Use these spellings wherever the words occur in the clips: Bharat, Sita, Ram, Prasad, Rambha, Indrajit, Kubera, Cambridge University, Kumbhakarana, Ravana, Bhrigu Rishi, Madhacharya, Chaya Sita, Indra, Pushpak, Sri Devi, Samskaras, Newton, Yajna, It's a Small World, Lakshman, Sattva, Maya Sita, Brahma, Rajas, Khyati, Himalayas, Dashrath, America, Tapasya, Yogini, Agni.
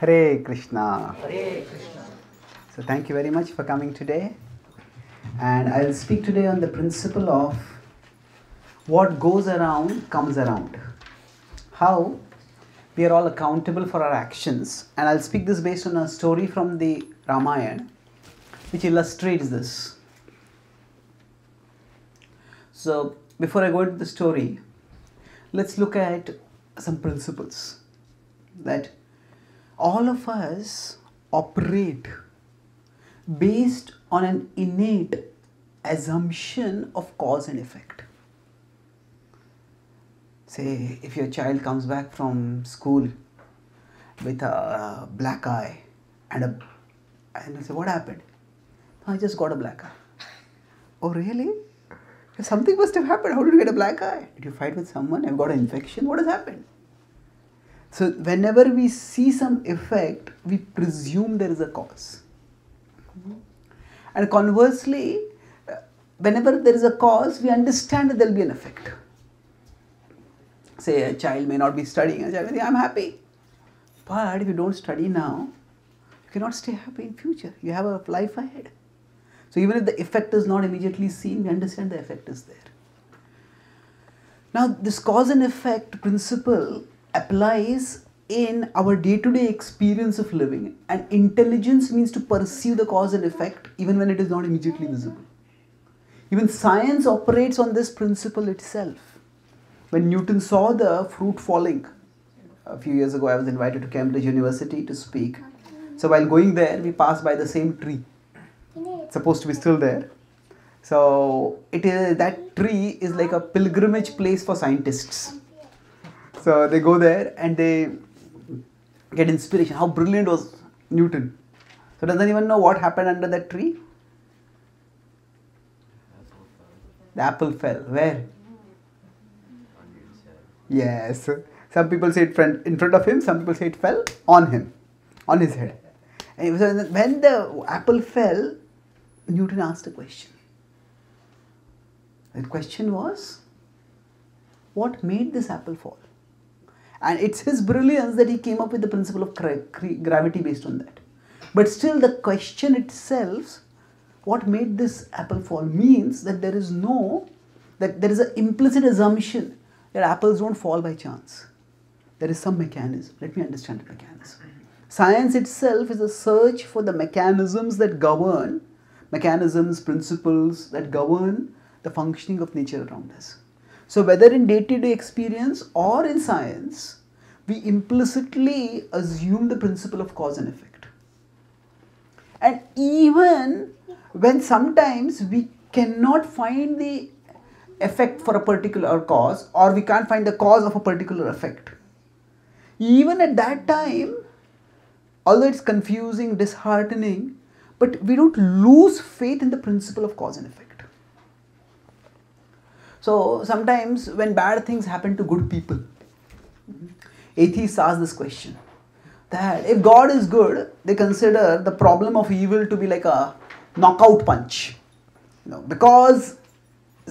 Hare Krishna. Hare Krishna. So thank you very much for coming today. And I will speak today on the principle of what goes around comes around. How we are all accountable for our actions. And I will speak this based on a story from the Ramayana which illustrates this. So before I go into the story, let's look at some principles that all of us operate based on an innate assumption of cause and effect. Say, if your child comes back from school with a black eye and I say, what happened? I just got a black eye. Oh, really? Something must have happened. How did you get a black eye? Did you fight with someone? I've got an infection. What has happened? So whenever we see some effect, we presume there is a cause. And conversely, whenever there is a cause, we understand that there will be an effect. Say a child may not be studying, a child may say, I'm happy. But if you don't study now, you cannot stay happy in future. You have a life ahead. So even if the effect is not immediately seen, we understand the effect is there. Now this cause and effect principle applies in our day-to-day experience of living, and intelligence means to perceive the cause and effect even when it is not immediately visible. Even science operates on this principle itself. When Newton saw the fruit falling, a few years ago I was invited to Cambridge University to speak. So while going there, we passed by the same tree. It's supposed to be still there. So it is, that tree is like a pilgrimage place for scientists. So they go there and they get inspiration. How brilliant was Newton? So doesn't even know what happened under that tree? The apple fell. Where? Yes. Some people say it in front of him. Some people say it fell on him, on his head. And so when the apple fell, Newton asked a question. The question was, what made this apple fall? And it's his brilliance that he came up with the principle of gravity based on that. But still the question itself, what made this apple fall, means that there is an implicit assumption that apples don't fall by chance. There is some mechanism. Let me understand the mechanism. Science itself is a search for the principles that govern the functioning of nature around us. So whether in day-to-day experience or in science, we implicitly assume the principle of cause and effect. And even when sometimes we cannot find the effect for a particular cause, or we can't find the cause of a particular effect, even at that time, although it's confusing, disheartening, but we don't lose faith in the principle of cause and effect. So sometimes when bad things happen to good people, atheists ask this question, that if God is good, they consider the problem of evil to be like a knockout punch. You know, because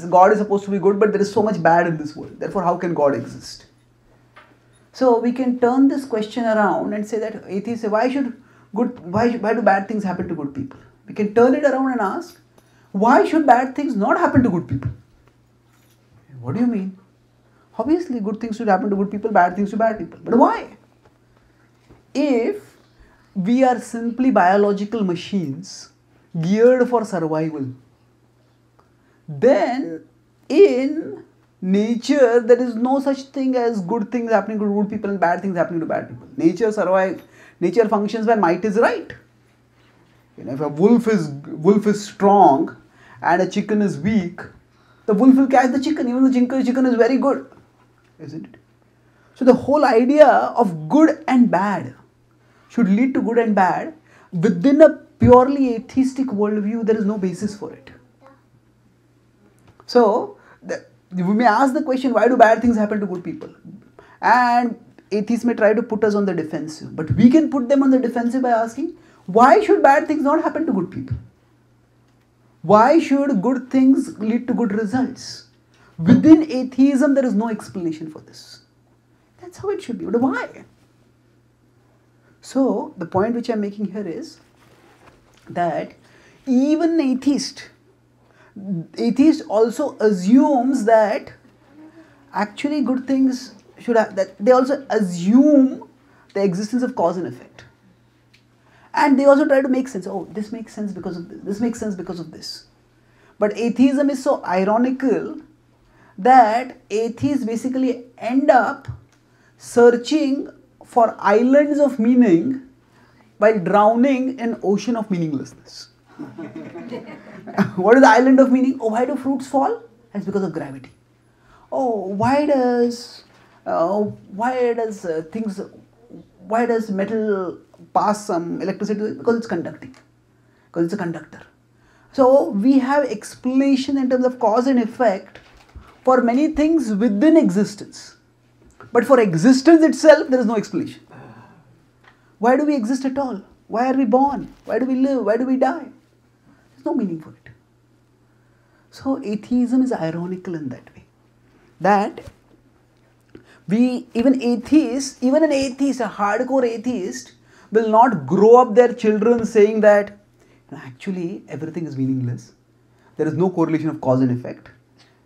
God is supposed to be good, but there is so much bad in this world. Therefore, how can God exist? So we can turn this question around and say that atheists say, why do bad things happen to good people? We can turn it around and ask, why should bad things not happen to good people? What do you mean? Obviously, good things should happen to good people, bad things to bad people. But why? If we are simply biological machines geared for survival, then in nature, there is no such thing as good things happening to good people and bad things happening to bad people. Nature survives. Nature functions where might is right. You know, if a wolf is strong and a chicken is weak, the wolf will catch the chicken, even though the chicken is very good, isn't it? So the whole idea of good and bad should lead to good and bad. Within a purely atheistic worldview, there is no basis for it. So we may ask the question, why do bad things happen to good people? And atheists may try to put us on the defensive, but we can put them on the defensive by asking, why should bad things not happen to good people? Why should good things lead to good results? Within atheism, there is no explanation for this. That's how it should be. But why? So, the point which I'm making here is that even atheist also assumes that actually good things should have, that they also assume the existence of cause and effect. And they also try to make sense. Oh, this makes sense because of this. This makes sense because of this. But atheism is so ironical that atheists basically end up searching for islands of meaning while drowning in an ocean of meaninglessness. What is the island of meaning? Oh, why do fruits fall? That's because of gravity. Oh, why does metal pass some electricity? Because it's conducting. Because it's a conductor. So we have explanation in terms of cause and effect for many things within existence. But for existence itself, there is no explanation. Why do we exist at all? Why are we born? Why do we live? Why do we die? There's no meaning for it. So atheism is ironical in that way. That even an atheist, a hardcore atheist, will not grow up their children saying that actually everything is meaningless. There is no correlation of cause and effect.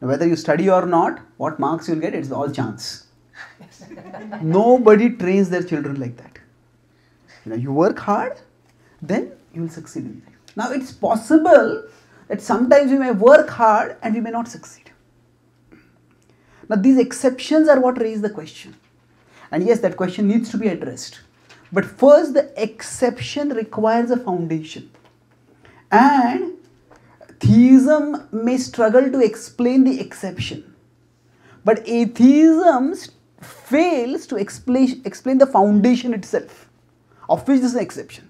Now, whether you study or not, what marks you'll get, it's all chance. Nobody trains their children like that. You know, you work hard, then you will succeed in life. Now, it's possible that sometimes we may work hard and we may not succeed. Now, these exceptions are what raise the question. And yes, that question needs to be addressed. But first, the exception requires a foundation. And theism may struggle to explain the exception. But atheism fails to explain the foundation itself, of which this is an exception.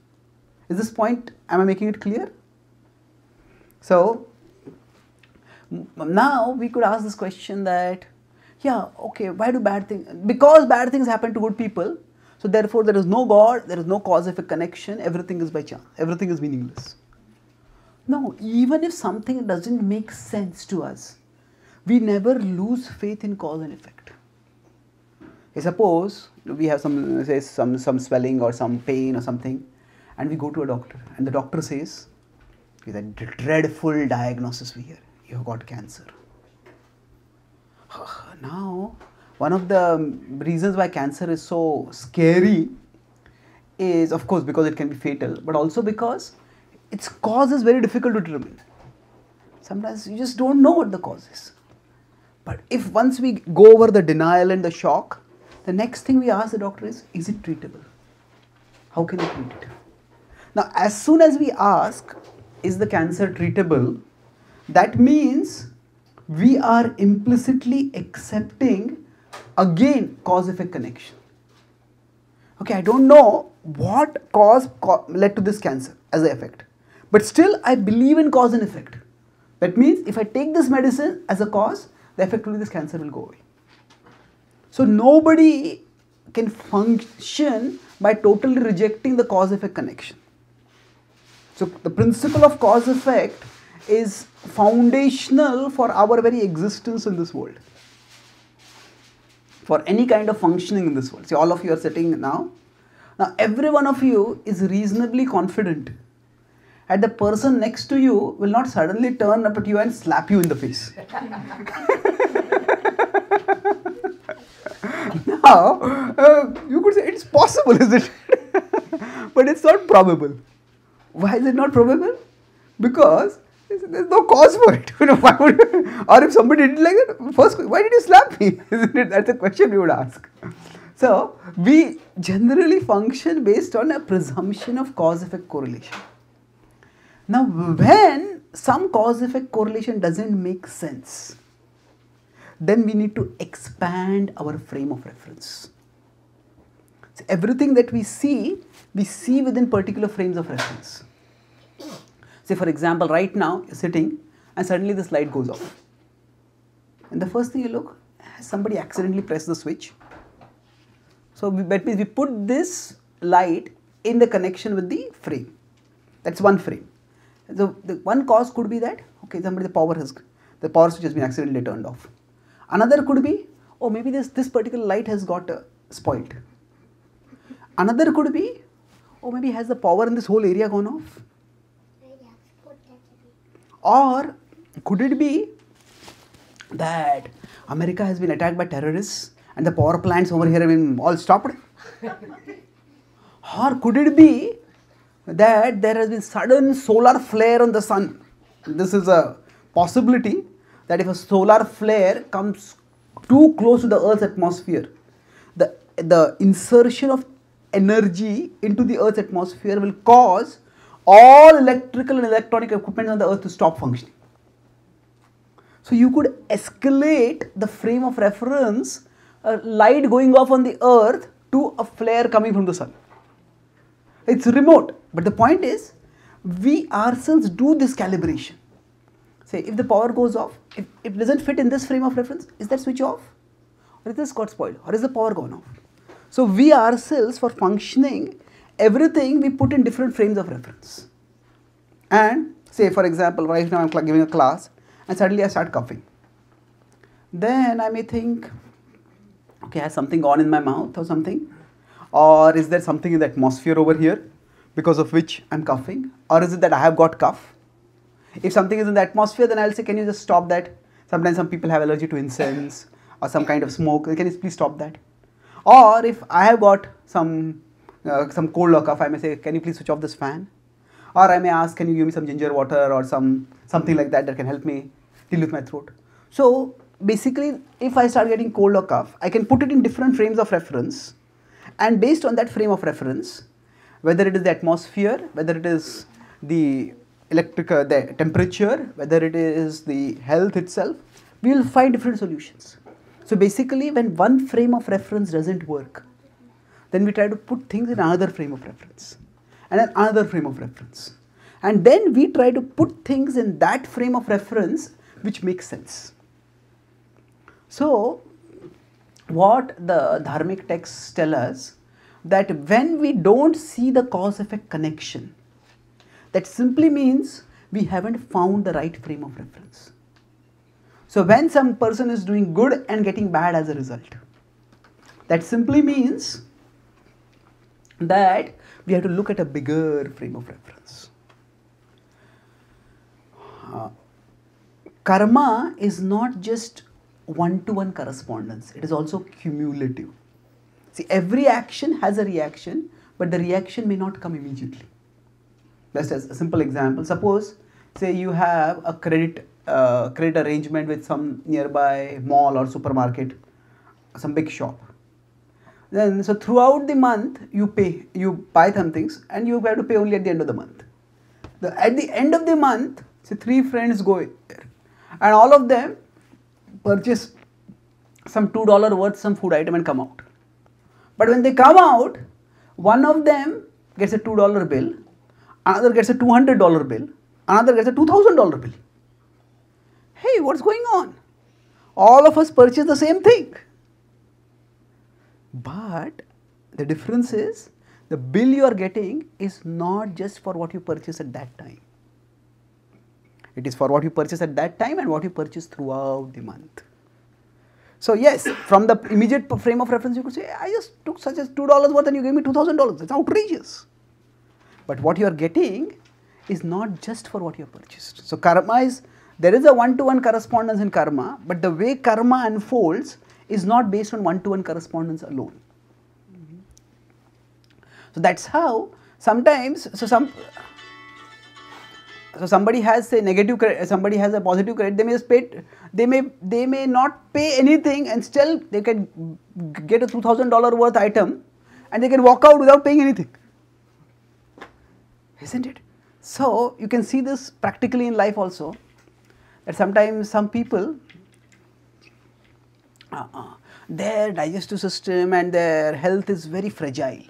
Is this point, am I making it clear? So, now we could ask this question that, yeah, okay, why do bad things, because bad things happen to good people, so therefore there is no God, there is no cause-effect connection, everything is by chance, everything is meaningless. No, even if something doesn't make sense to us, we never lose faith in cause and effect. Suppose we have some swelling or some pain or something, and we go to a doctor, and the doctor says, with a dreadful diagnosis we hear, you have got cancer. Now, one of the reasons why cancer is so scary is, of course, because it can be fatal, but also because its cause is very difficult to determine. Sometimes you just don't know what the cause is. But if once we go over the denial and the shock, the next thing we ask the doctor is it treatable? How can we treat it? Now, as soon as we ask, is the cancer treatable? That means we are implicitly accepting, again, cause-effect connection. Okay, I don't know what cause led to this cancer as an effect. But still, I believe in cause and effect. That means if I take this medicine as a cause, the effect will be this cancer will go away. So nobody can function by totally rejecting the cause-effect connection. So the principle of cause-effect is foundational for our very existence in this world. For any kind of functioning in this world. See, all of you are sitting now. Now, every one of you is reasonably confident that the person next to you will not suddenly turn up at you and slap you in the face. Now, you could say it's possible, is it? But it's not probable. Why is it not probable? Because there's no cause for it. You know, why would, or if somebody did like that, first, why did you slap me? Isn't it? That's a question we would ask. So, we generally function based on a presumption of cause-effect correlation. Now, when some cause-effect correlation doesn't make sense, then we need to expand our frame of reference. So everything that we see within particular frames of reference. Say, for example, right now, you're sitting and suddenly this light goes off. And the first thing you look, has somebody accidentally pressed the switch? So that means we put this light in the connection with the frame. That's one frame. the one cause could be that, okay, somebody, the power switch has been accidentally turned off. Another could be, oh, maybe this particular light has got spoiled. Another could be, oh, maybe has the power in this whole area gone off? Or could it be that America has been attacked by terrorists and the power plants over here have been all stopped? Or could it be that there has been sudden solar flare on the sun? This is a possibility that if a solar flare comes too close to the Earth's atmosphere, the insertion of energy into the Earth's atmosphere will cause all electrical and electronic equipment on the Earth to stop functioning. So you could escalate the frame of reference, a light going off on the Earth, to a flare coming from the sun. It's remote, but the point is, we ourselves do this calibration. Say, if the power goes off, if it doesn't fit in this frame of reference, is that switch off? Or is this got spoiled? Or is the power gone off? So we ourselves, for functioning, everything we put in different frames of reference. And say, for example, right now I'm giving a class and suddenly I start coughing. Then I may think, okay, has something gone in my mouth or something? Or is there something in the atmosphere over here because of which I'm coughing? Or is it that I have got cough? If something is in the atmosphere, then I'll say, can you just stop that? Sometimes some people have allergy to incense or some kind of smoke. Can you please stop that? Or if I have got some cold or cough, I may say, can you please switch off this fan? Or I may ask, can you give me some ginger water or something like that can help me deal with my throat? So basically, if I start getting cold or cough, I can put it in different frames of reference. And based on that frame of reference, whether it is the atmosphere, whether it is the temperature, whether it is the health itself, we will find different solutions. So basically, when one frame of reference doesn't work, then we try to put things in another frame of reference and then another frame of reference. And then we try to put things in that frame of reference which makes sense. So what the dharmic texts tell us, that when we don't see the cause-effect connection, that simply means we haven't found the right frame of reference. So when some person is doing good and getting bad as a result, that simply means that we have to look at a bigger frame of reference. Karma is not just one-to-one correspondence. It is also cumulative. See, every action has a reaction, but the reaction may not come immediately. Just as a simple example, suppose, say you have a credit arrangement with some nearby mall or supermarket, some big shop. Then, so throughout the month, you buy some things and you have to pay only at the end of the month. At the end of the month, say 3 friends go there and all of them purchase some $2 worth some food item and come out. But when they come out, one of them gets a $2 bill, another gets a $200 bill, another gets a $2,000 bill. Hey, what's going on? All of us purchase the same thing. But the difference is, the bill you are getting is not just for what you purchase at that time. It is for what you purchase at that time and what you purchase throughout the month. So yes, from the immediate frame of reference, you could say, I just took such as $2 worth and you gave me $2,000. That's outrageous. But what you are getting is not just for what you have purchased. So karma is, there is a one-to-one correspondence in karma, but the way karma unfolds is not based on one-to-one correspondence alone. Mm-hmm. So that's how sometimes, somebody has, say, negative credit, somebody has a positive credit, they may just pay, they may not pay anything and still they can get a $2,000 worth item and they can walk out without paying anything. Isn't it? So you can see this practically in life also, that sometimes some people, their digestive system and their health is very fragile.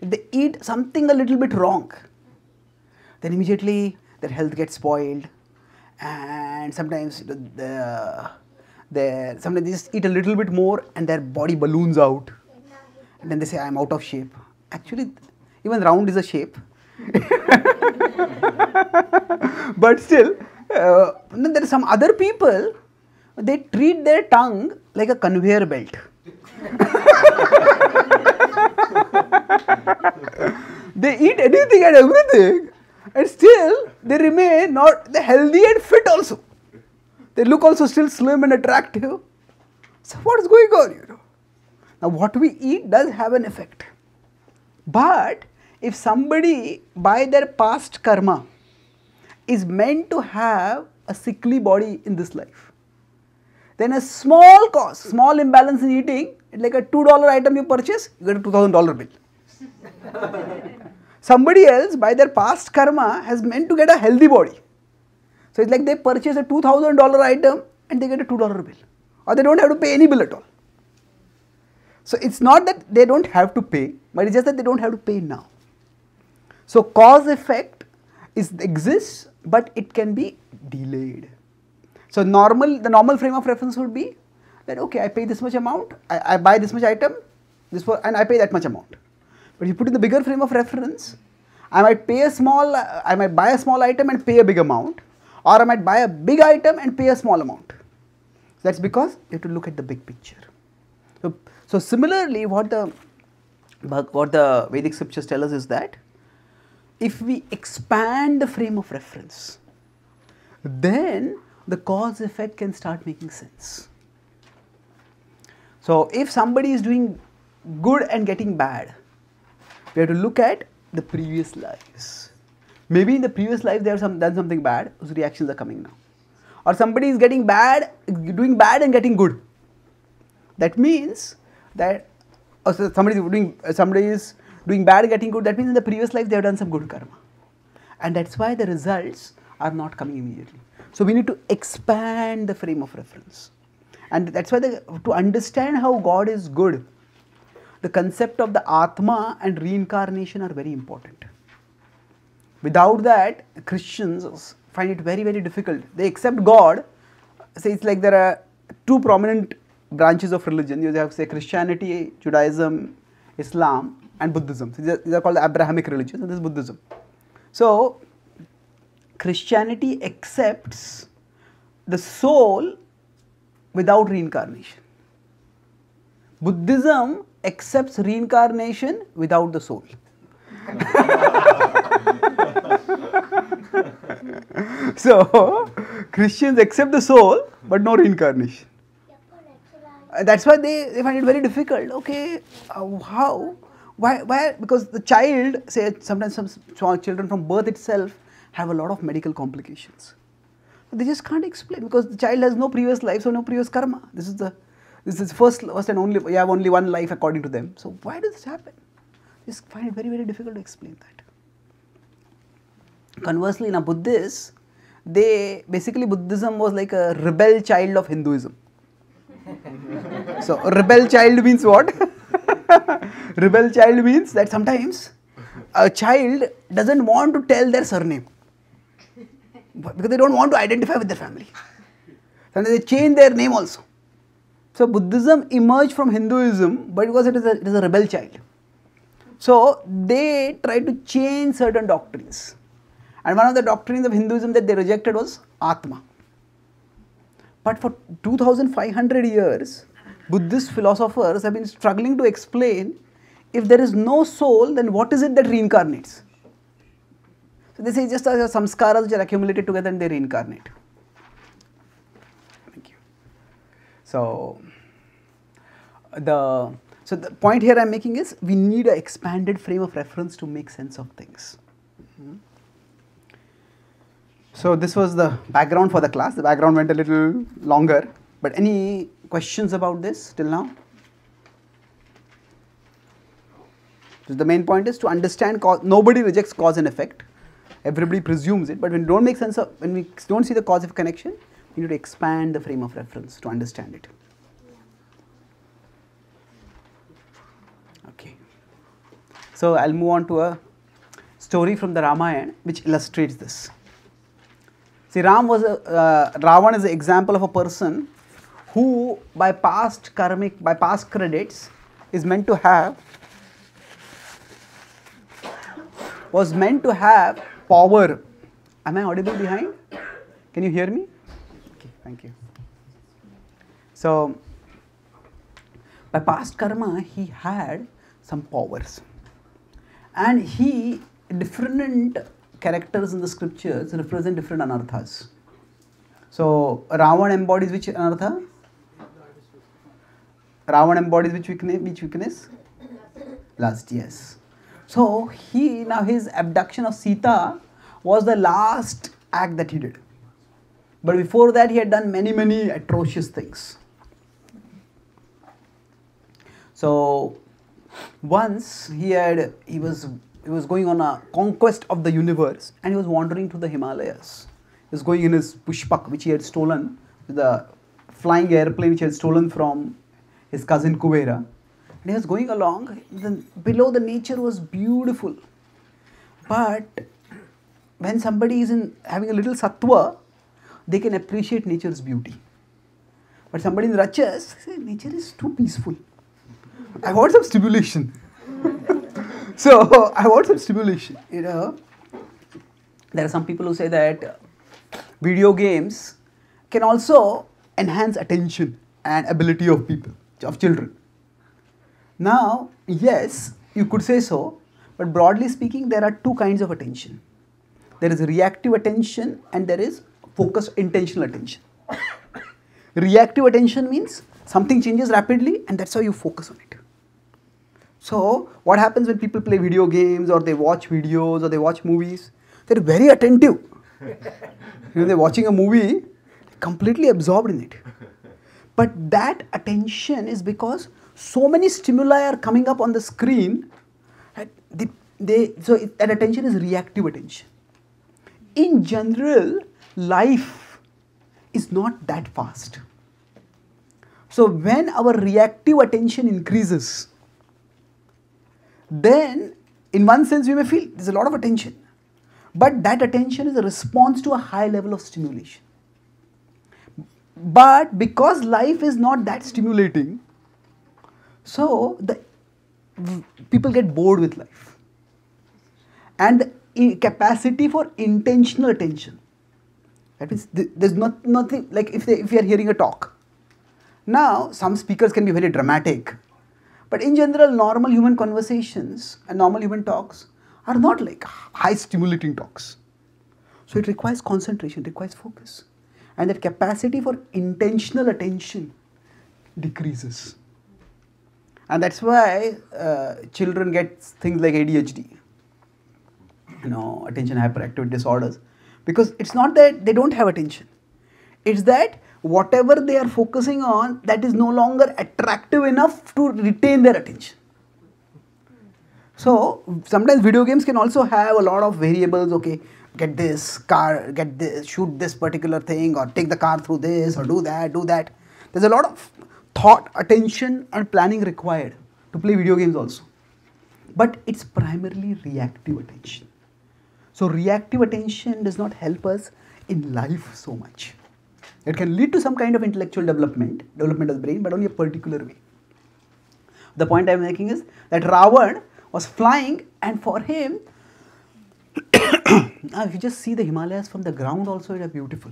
If they eat something a little bit wrong, then immediately their health gets spoiled, and sometimes sometimes they just eat a little bit more and their body balloons out, and then they say, I'm out of shape. Actually, even round is a shape, But still, there are some other people, they treat their tongue like a conveyor belt. They eat anything and everything, and still they remain not the healthy and fit also. They look also still slim and attractive. So what is going on, you know? Now what we eat does have an effect. But if somebody by their past karma is meant to have a sickly body in this life, then a small cause, small imbalance in eating, like a $2 item you purchase, you get a $2,000 bill. Somebody else by their past karma has meant to get a healthy body. So it's like they purchase a $2,000 item and they get a $2 bill. Or they don't have to pay any bill at all. So it's not that they don't have to pay, but it's just that they don't have to pay now. So cause effect exists, but it can be delayed. So the normal frame of reference would be that, okay, I pay this much amount, I buy this much item, and I pay that much amount. But you put in the bigger frame of reference, I might buy a small item and pay a big amount, or I might buy a big item and pay a small amount. That's because you have to look at the big picture. So similarly, what the Vedic scriptures tell us is that if we expand the frame of reference, then the cause-effect can start making sense. So if somebody is doing good and getting bad, we have to look at the previous lives. Maybe in the previous life they have done something bad, whose reactions are coming now. Or somebody is doing bad and getting good. That means that somebody is doing bad, getting good. That means in the previous life they have done some good karma, and that's why the results are not coming immediately. So we need to expand the frame of reference, and that's why to understand how God is good, the concept of the Atma and reincarnation are very important. Without that, Christians find it very, very difficult. They accept God. So it's like there are two prominent branches of religion. You have, say, Christianity, Judaism, Islam, and Buddhism. So these are called the Abrahamic religions, and this is Buddhism. So Christianity accepts the soul without reincarnation. Buddhism accepts reincarnation without the soul. So Christians accept the soul but no reincarnation. That's why they find it very difficult. Okay, how? Why? Because the child, say sometimes some small children from birth itself have a lot of medical complications. They just can't explain because the child has no previous life, so no previous karma. This is first and only. You have only one life according to them. So why does this happen? They just find it very, very difficult to explain that. Conversely, in Buddhists, Buddhism was like a rebel child of Hinduism. So rebel child means what? Rebel child means that sometimes a child doesn't want to tell their surname because they don't want to identify with their family. Sometimes they change their name also. So Buddhism emerged from Hinduism, but because it is a rebel child. So they tried to change certain doctrines. And one of the doctrines of Hinduism that they rejected was Atma. But for 2,500 years, Buddhist philosophers have been struggling to explain, if there is no soul, then what is it that reincarnates? So they say just samskaras which are accumulated together and they reincarnate. Thank you. So the point here I am making is, we need an expanded frame of reference to make sense of things. So this was the background for the class. The background went a little longer, but any questions about this till now? So the main point is to understand cause. Nobody rejects cause and effect. Everybody presumes it, but when we don't see the cause of connection, we need to expand the frame of reference to understand it. Okay. So I'll move on to a story from the Ramayana which illustrates this. See, Ravana is an example of a person who by past credits is meant to have was meant to have power. Am I audible behind? Can you hear me? Okay, thank you. So, by past karma, he had some powers. And he, different characters in the scriptures represent different anarthas. So, Ravana embodies which anartha? Ravana embodies which weakness? Lust, yes. So, he, now his abduction of Sita was the last act that he did. But before that, he had done many atrocious things. So, once he was going on a conquest of the universe, and he was wandering through the Himalayas. He was going in his Pushpak, which he had stolen, the flying airplane which he had stolen from his cousin Kubera. And he was going along, below the nature was beautiful. But when somebody is having a little sattva, they can appreciate nature's beauty. But somebody in rajas says, nature is too peaceful. I want some stimulation. So, I want some stimulation, you know. There are some people who say that video games can also enhance attention and ability of people, of children. Now, yes, you could say so, but broadly speaking, there are two kinds of attention. There is reactive attention and there is focused intentional attention. Reactive attention means something changes rapidly and that's how you focus on it. So, what happens when people play video games or they watch videos or they watch movies? They're very attentive. They're watching a movie, completely absorbed in it. But that attention is because so many stimuli are coming up on the screen. So that attention is reactive attention. In general, life is not that fast. So when our reactive attention increases, then in one sense we may feel there's a lot of attention. But that attention is a response to a high level of stimulation. But because life is not that stimulating, so people get bored with life. And the capacity for intentional attention. That means there's nothing, like if you are hearing a talk. Now, some speakers can be very dramatic, but in general, normal human conversations and normal human talks are not like high stimulating talks. So it requires concentration, it requires focus, and that capacity for intentional attention decreases. And that's why children get things like ADHD, you know, attention hyperactivity disorders, because it's not that they don't have attention, it's that whatever they are focusing on, that is no longer attractive enough to retain their attention. So, sometimes video games can also have a lot of variables, okay, get this car, get this, shoot this particular thing, or take the car through this, or do that. There's a lot of thought, attention and planning required to play video games also. But it's primarily reactive attention. So, reactive attention does not help us in life so much. It can lead to some kind of intellectual development of the brain, but only a particular way. The point I am making is that Ravana was flying, and for him, now if you just see the Himalayas from the ground also, it is beautiful.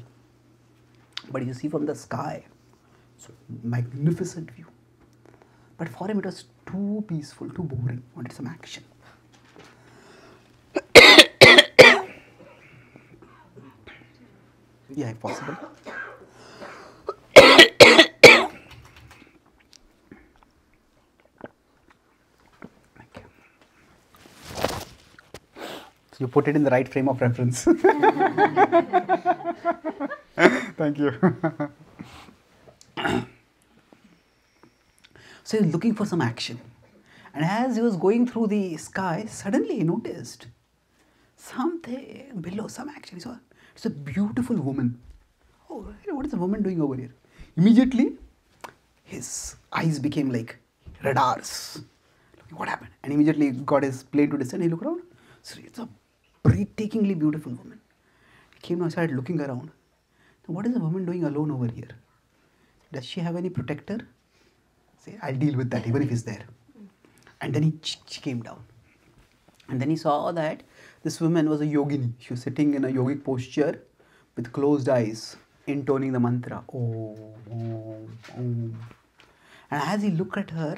But if you see from the sky, it's a magnificent view. But for him, it was too peaceful, too boring, he wanted some action. Yeah, if possible. You put it in the right frame of reference. Thank you. So he was looking for some action. And as he was going through the sky, suddenly he noticed something below, some action. He saw, it's a beautiful woman. Oh, what is the woman doing over here? Immediately, his eyes became like radars. What happened? And immediately he got his plane to descend. He looked around. So it's a breathtakingly beautiful woman. He came and started looking around. What is the woman doing alone over here? Does she have any protector? Say, I'll deal with that even if he's there. And then she came down. And then he saw that this woman was a yogini. She was sitting in a yogic posture with closed eyes, intoning the mantra. Oh, oh, oh. And as he looked at her,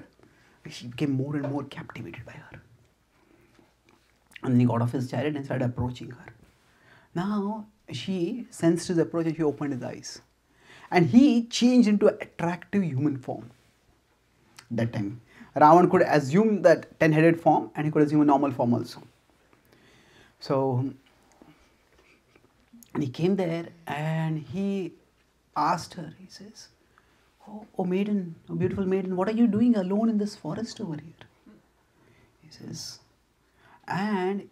he became more and more captivated by her. And then he got off his chariot and started approaching her. Now she sensed his approach and she opened his eyes. And he changed into an attractive human form. That time, Ravana could assume that 10-headed form and he could assume a normal form also. So, and he came there and he asked her, he says, oh maiden, oh beautiful maiden, what are you doing alone in this forest over here? He says, and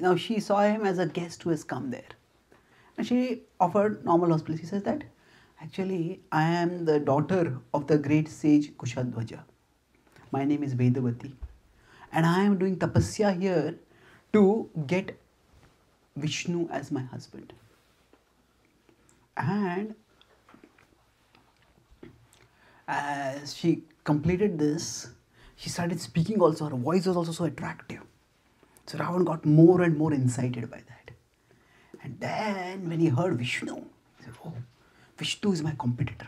now she saw him as a guest who has come there. And she offered normal hospitality. He says that, actually, I am the daughter of the great sage Kushadwaja. My name is Vedavati. And I am doing tapasya here to get Vishnu as my husband. And as she completed this, she started speaking also. Her voice was also so attractive. So Ravana got more and more incited by that. And then when he heard Vishnu, he said, oh, Vishnu is my competitor.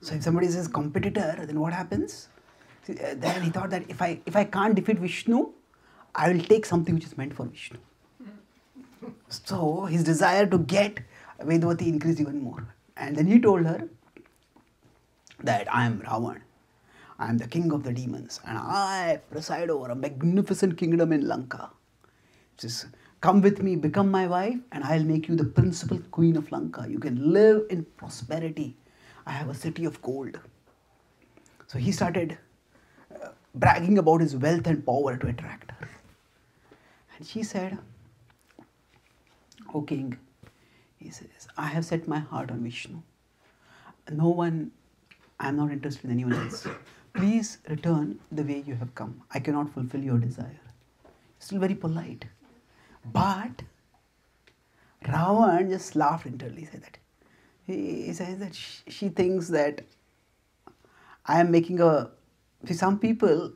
So if somebody says competitor, then what happens? See, then he thought that if I can't defeat Vishnu, I will take something which is meant for Vishnu. So his desire to get Vedavati increased even more. And then he told her that I am Ravana. I am the king of the demons and I preside over a magnificent kingdom in Lanka. Just come with me, become my wife and I'll make you the principal queen of Lanka. You can live in prosperity. I have a city of gold. So he started bragging about his wealth and power to attract her. And she said, O king, he says, I have set my heart on Vishnu. I am not interested in anyone else. Please return the way you have come. I cannot fulfill your desire. Still very polite. But Ravana just laughed internally. Said that. He says that she thinks that I am making a... See, some people,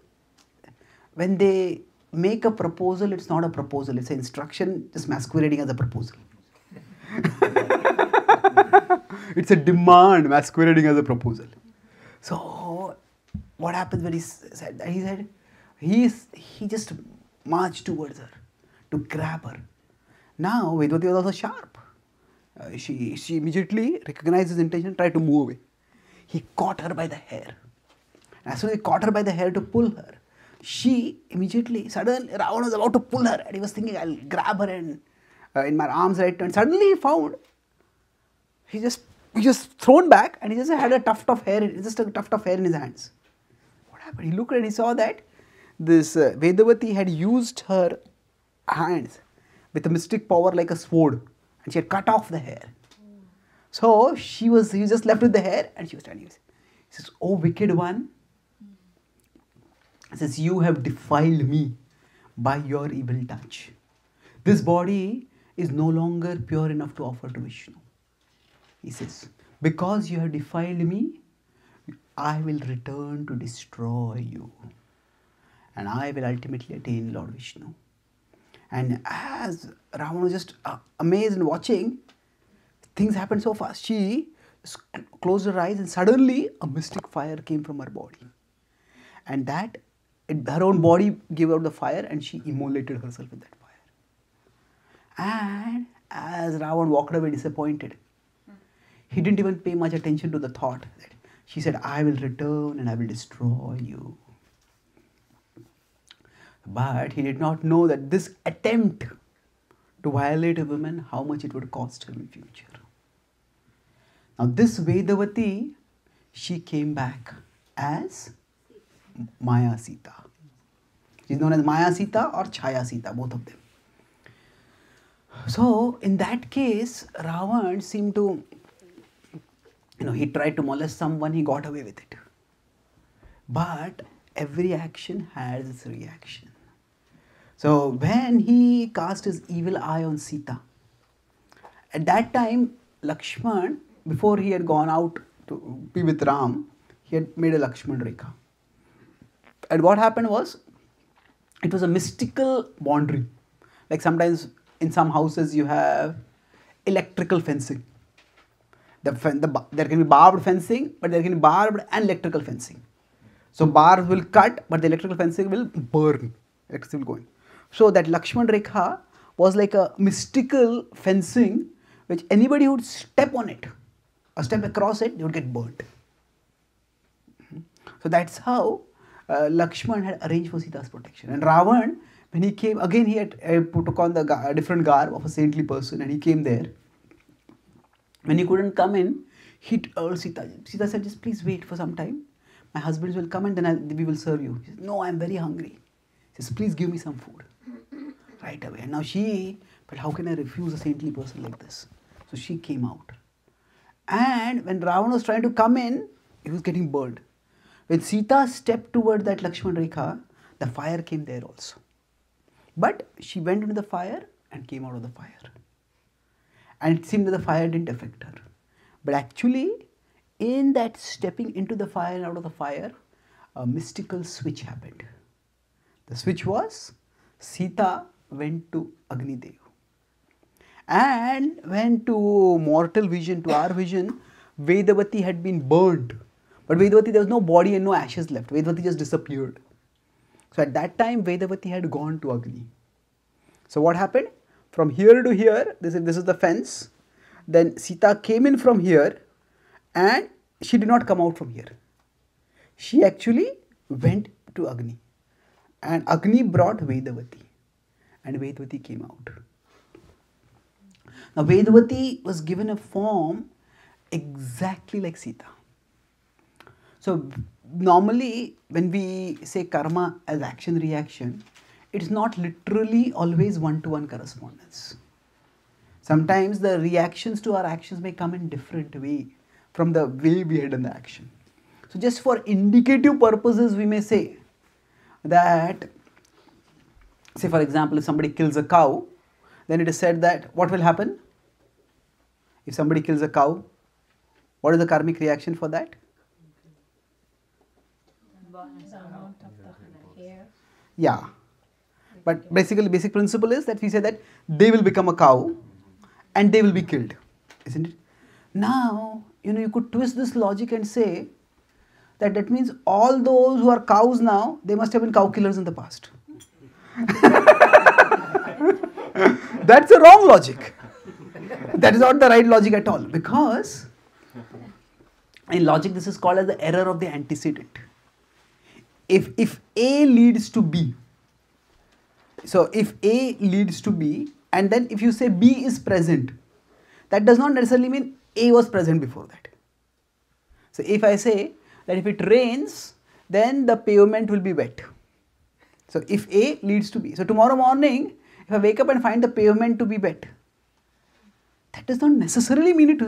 when they make a proposal, it's not a proposal. It's an instruction just masquerading as a proposal. It's a demand masquerading as a proposal. So, what happened when he said that? He said, he just marched towards her to grab her. Now, Vedavati was also sharp. She immediately recognized his intention and tried to move away. He caught her by the hair. As soon as he caught her by the hair to pull her, she immediately, suddenly, Ravana was about to pull her and he was thinking, I'll grab her and in my arms right now. And suddenly he found, he just thrown back and he just had a tuft of hair, in his hands. What happened? He looked and he saw that this Vedavati had used her hands with a mystic power like a sword and she had cut off the hair. So he was just left with the hair and she was standing. He says, oh wicked one, he says, you have defiled me by your evil touch. This body is no longer pure enough to offer to Vishnu. He says, because you have defiled me, I will return to destroy you. And I will ultimately attain Lord Vishnu. And as Ravana was just amazed and watching, things happened so fast. She closed her eyes and suddenly a mystic fire came from her body. And her own body gave out the fire and she immolated herself with that fire. And as Ravana walked away disappointed, he didn't even pay much attention to the thought that she said, I will return and I will destroy you. But he did not know that this attempt to violate a woman, how much it would cost him in future. Now this Vedavati, she came back as Maya Sita. She is known as Maya Sita or Chaya Sita, both of them. So in that case, Ravana seemed to... he tried to molest someone, he got away with it. But every action has its reaction. So when he cast his evil eye on Sita, at that time, Lakshman, before he had gone out to be with Ram, he had made a Lakshman Rekha. And what happened was, it was a mystical boundary. Like sometimes in some houses you have electrical fencing. There can be barbed fencing, but there can be barbed and electrical fencing. So barbs will cut, but the electrical fencing will burn. Electricity will go in. So that Lakshman Rekha was like a mystical fencing which anybody who would step on it, a step across it, they would get burnt. So that's how Lakshman had arranged for Sita's protection. And Ravan, when he came, again he had took on the different garb of a saintly person and he came there. When he couldn't come in, he told Sita. Sita said, just please wait for some time. My husbands will come and then we will serve you. He said, no, I am very hungry. He says, please give me some food. Right away. And now she, but how can I refuse a saintly person like this? So she came out. And when Ravana was trying to come in, he was getting burned. When Sita stepped toward that Lakshman Rekha, the fire came there also. But she went into the fire and came out of the fire. And it seemed that the fire didn't affect her. But actually, in that stepping into the fire and out of the fire, a mystical switch happened. The switch was, Sita went to Agnidev. And went to mortal vision, to our vision, Vedavati had been burned. But Vedavati, there was no body and no ashes left. Vedavati just disappeared. So at that time, Vedavati had gone to Agni. So what happened? From here to here, this is the fence. Then Sita came in from here and she did not come out from here. She actually went to Agni. And Agni brought Vedavati. And Vedavati came out. Now Vedavati was given a form exactly like Sita. So normally when we say karma as action-reaction, it's not literally always one-to-one correspondence. Sometimes the reactions to our actions may come in different way from the way we had done the action. So just for indicative purposes, we may say that, say for example, if somebody kills a cow, then it is said that what will happen? If somebody kills a cow, what is the karmic reaction for that? Yeah, but basically basic principle is that we say that they will become a cow and they will be killed, isn't it? Now, you know, you could twist this logic and say that that means all those who are cows now, they must have been cow killers in the past. That's a wrong logic. That is not the right logic at all, because in logic this is called as the error of the antecedent. If A leads to B, so if A leads to B, and then if you say B is present, that does not necessarily mean A was present before that. So if I say that if it rains, then the pavement will be wet. So if A leads to B, so tomorrow morning, if I wake up and find the pavement to be wet, that does not necessarily mean it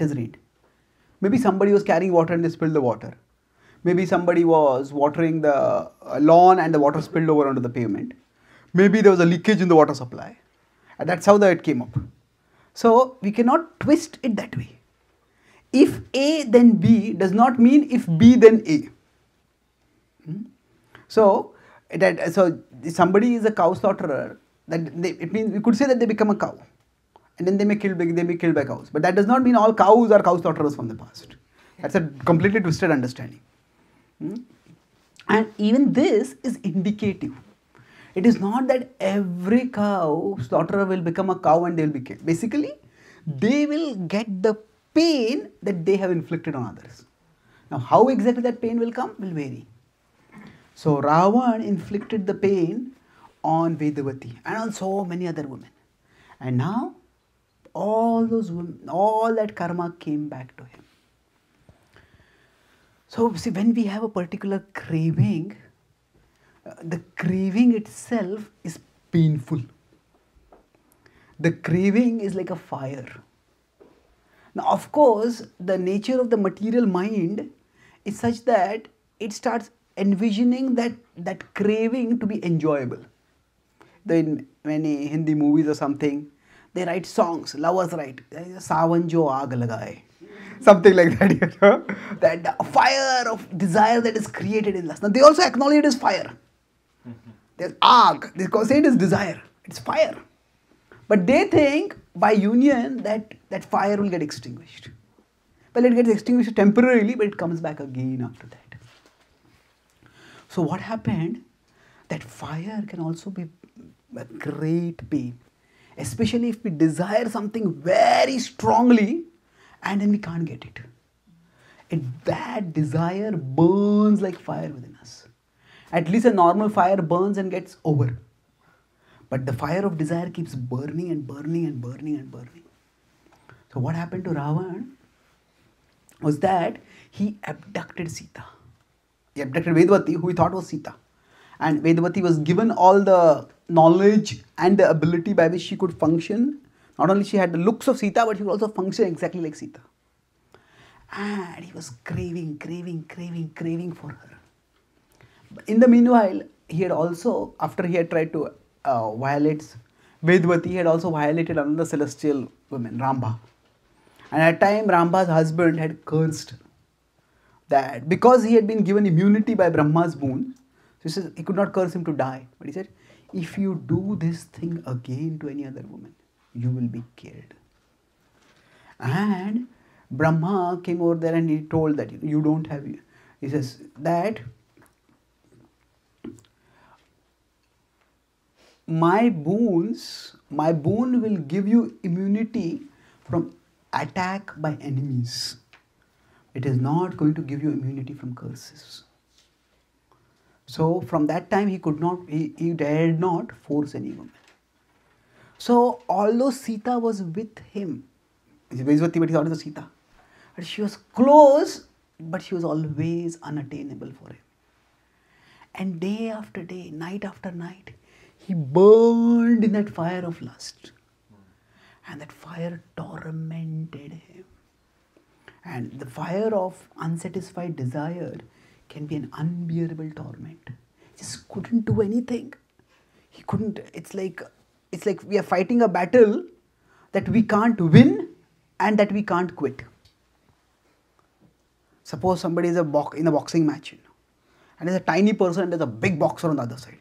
has rained. Maybe somebody was carrying water and they spilled the water. Maybe somebody was watering the lawn and the water spilled over onto the pavement. Maybe there was a leakage in the water supply. And that's how it came up. So we cannot twist it that way. If A then B does not mean if B then A. So somebody is a cow slaughterer. It means we could say that they become a cow. And then they may kill by cows. But that does not mean all cows are cow slaughterers from the past. That's a completely twisted understanding. And even this is indicative. It is not that every cow slaughterer will become a cow and they will be killed. Basically, they will get the pain that they have inflicted on others. Now, how exactly that pain will come will vary. So, Ravan inflicted the pain on Vedavati and on so many other women. And now, all those women, all that karma came back to him. So, see, when we have a particular craving, the craving itself is painful. The craving is like a fire. Now, of course, the nature of the material mind is such that it starts envisioning that craving to be enjoyable. In many Hindi movies or something, they write songs, lovers write, Sawan jo aag lagaye. Something like that, you know, that fire of desire that is created in lust. Now, they also acknowledge it as fire. There's Ag. They say it is desire. It's fire. But they think by union that fire will get extinguished. Well, it gets extinguished temporarily, but it comes back again after that. So what happened? That fire can also be a great pain. Especially if we desire something very strongly and then we can't get it. That desire burns like fire within us. At least a normal fire burns and gets over. But the fire of desire keeps burning and burning and burning and burning. So what happened to Ravana was that he abducted Sita. He abducted Vedavati, who he thought was Sita. And Vedavati was given all the knowledge and the ability by which she could function. Not only she had the looks of Sita, but she could also function exactly like Sita. And he was craving for her. But in the meanwhile, he had also, after he had tried to violate Vedavati, he had also violated another celestial woman, Rambha. And at a time, Rambha's husband had cursed her. That because he had been given immunity by Brahma's boon, so he says he could not curse him to die. But he said, if you do this thing again to any other woman, you will be killed. And Brahma came over there and he told that you don't have, he says that my boon will give you immunity from attack by enemies. It is not going to give you immunity from curses. So from that time he could not, he dared not force any woman. So although Sita was with him, Vedavati, but he thought it was Sita. And she was close, but she was always unattainable for him. And day after day, night after night, he burned in that fire of lust. And that fire tormented him. And the fire of unsatisfied desire can be an unbearable torment. He just couldn't do anything. He couldn't, it's like we are fighting a battle that we can't win and that we can't quit. Suppose somebody is in a boxing match, and there's a tiny person and there's a big boxer on the other side.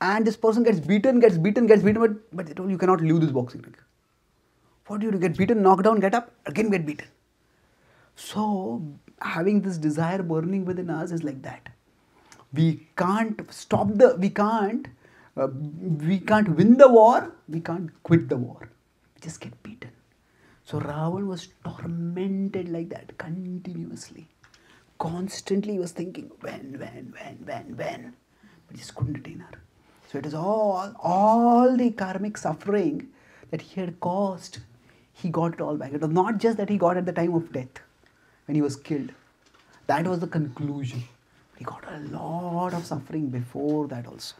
And this person gets beaten, but they told you cannot leave this boxing ring. What do you do? Get beaten, knocked down, get up, again get beaten. So having this desire burning within us is like that. We can't win the war, we can't quit the war. We just get beaten. So Ravana was tormented like that continuously. Constantly he was thinking when. But he just couldn't attain her. So it is all the karmic suffering that he had caused, he got it all back. It was not just that he got at the time of death when he was killed. That was the conclusion. He got a lot of suffering before that also.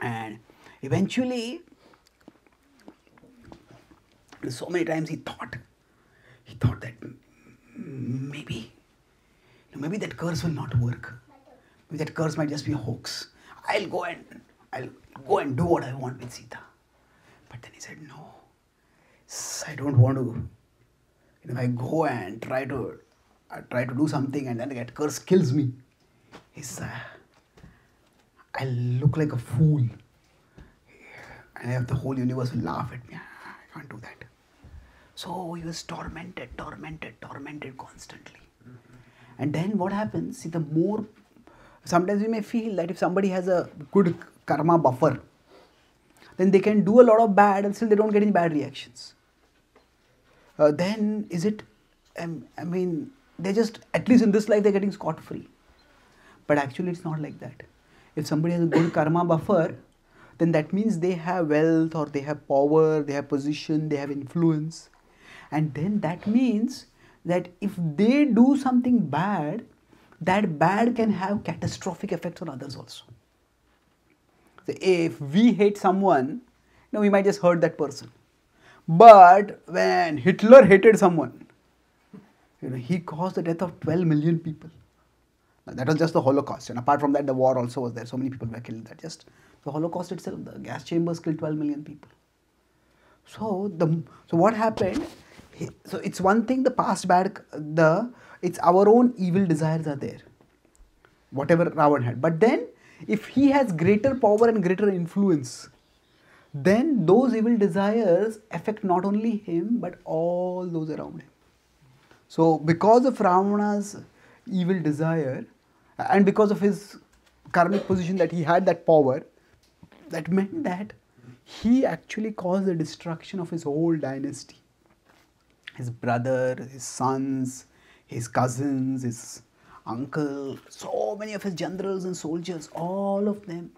And eventually, so many times he thought that maybe that curse will not work. Maybe that curse might just be a hoax. I'll go and do what I want with Sita. But then he said, no, I don't want to. If I go and try to do something and then that curse kills me, I'll look like a fool. And the whole universe will laugh at me. I can't do that. So he was tormented constantly. And then what happens? See, the more, sometimes we may feel that if somebody has a good karma buffer, then they can do a lot of bad and still they don't get any bad reactions. Then is it, I mean, they just, at least in this life, they're getting scot-free. But actually, it's not like that. If somebody has a good karma buffer, then that means they have wealth or they have power, they have position, they have influence. And then that means that if they do something bad, that bad can have catastrophic effects on others also. So if we hate someone, we might just hurt that person. But when Hitler hated someone, he caused the death of 12 million people. Now, that was just the Holocaust. And apart from that, the war also was there. So many people were killed. That just the Holocaust itself, the gas chambers killed 12 million people. So what happened? So it's one thing, the past bad, it's our own evil desires are there. whatever Ravan had. But then, if he has greater power and greater influence, then those evil desires affect not only him, but all those around him. So, because of Ravana's evil desire, and because of his karmic position that he had that power, that meant that he actually caused the destruction of his whole dynasty. His brother, his sons, his cousins, his uncle, so many of his generals and soldiers, all of them.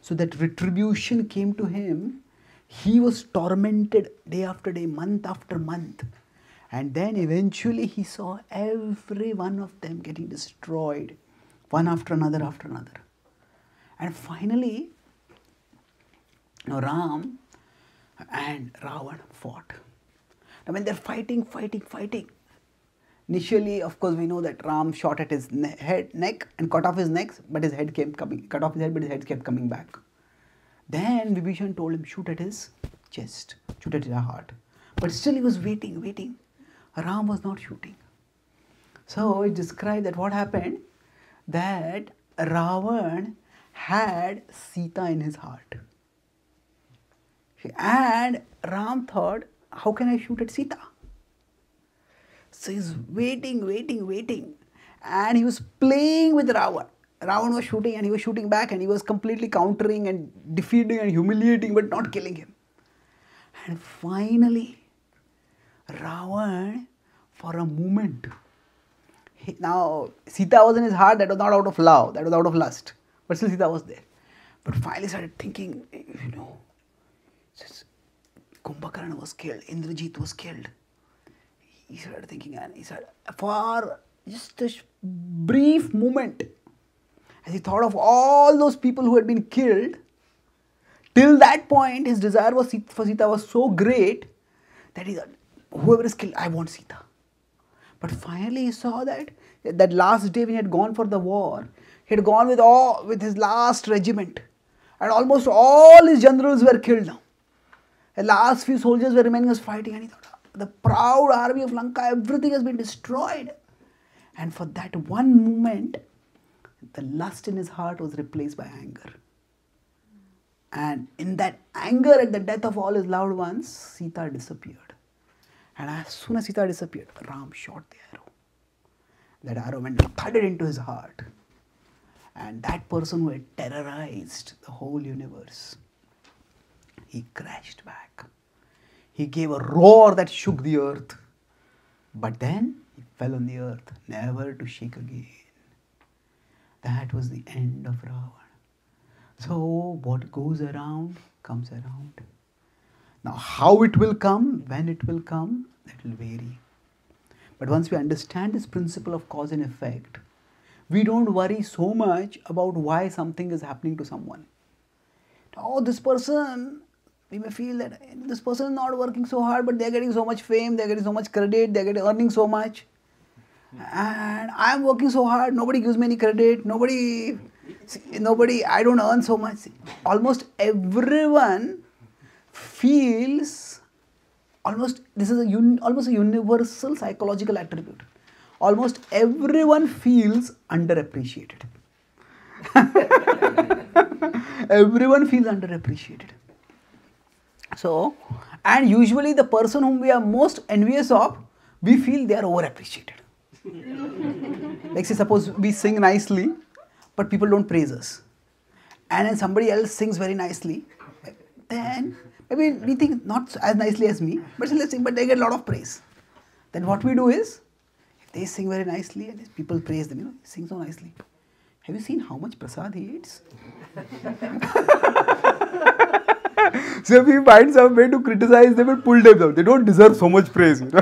So that retribution came to him. He was tormented day after day, month after month. And then eventually he saw every one of them getting destroyed, one after another after another. And finally, Ram and Ravan fought. I mean, they're fighting. Initially, of course, we know that Ram shot at his neck and cut off his neck, but his head kept coming. Cut off his head, but his head kept coming back. Then Vibhishan told him, shoot at his chest, shoot at his heart. But still he was waiting. Ram was not shooting. So it described that what happened, that Ravan had Sita in his heart. And Ram thought, how can I shoot at Sita? So he's waiting. And he was playing with Ravan. Ravan was shooting and he was shooting back and he was completely countering and defeating and humiliating but not killing him. And finally, Ravan, for a moment, now Sita was in his heart, that was not out of love, that was out of lust. But still Sita was there. But finally started thinking, you know, Kumbhakarana was killed, Indrajit was killed. He started thinking, and he said, for just a brief moment, as he thought of all those people who had been killed, till that point his desire was for Sita was so great that he thought, whoever is killed, I want Sita. But finally he saw that that last day when he had gone for the war, he had gone with all with his last regiment, and almost all his generals were killed now. The last few soldiers were remaining as fighting, and he thought, the proud army of Lanka, everything has been destroyed. And for that one moment, the lust in his heart was replaced by anger. And in that anger at the death of all his loved ones, Sita disappeared. And as soon as Sita disappeared, Ram shot the arrow. That arrow went thudded into his heart. And that person who had terrorized the whole universe, he crashed back. He gave a roar that shook the earth. But then he fell on the earth, never to shake again. That was the end of Ravana. So what goes around comes around. Now how it will come, when it will come, that will vary. But once we understand this principle of cause and effect, we don't worry so much about why something is happening to someone. Oh, this person, we may feel that this person is not working so hard, but they're getting so much fame, they're getting so much credit, they're earning so much. And I'm working so hard, nobody gives me any credit, nobody, I don't earn so much. Almost everyone feels, this is almost a universal psychological attribute. Almost everyone feels underappreciated. Everyone feels underappreciated. So, and usually the person whom we are most envious of, we feel they are overappreciated. Like say, suppose we sing nicely, but people don't praise us. And then somebody else sings very nicely, then maybe we think not as nicely as me, but still they sing, but they get a lot of praise. Then what we do is, if they sing very nicely and people praise them, you know, they sing so nicely. Have you seen how much prasad he eats? So we find some way to criticize them and pull them down. They don't deserve so much praise. You know?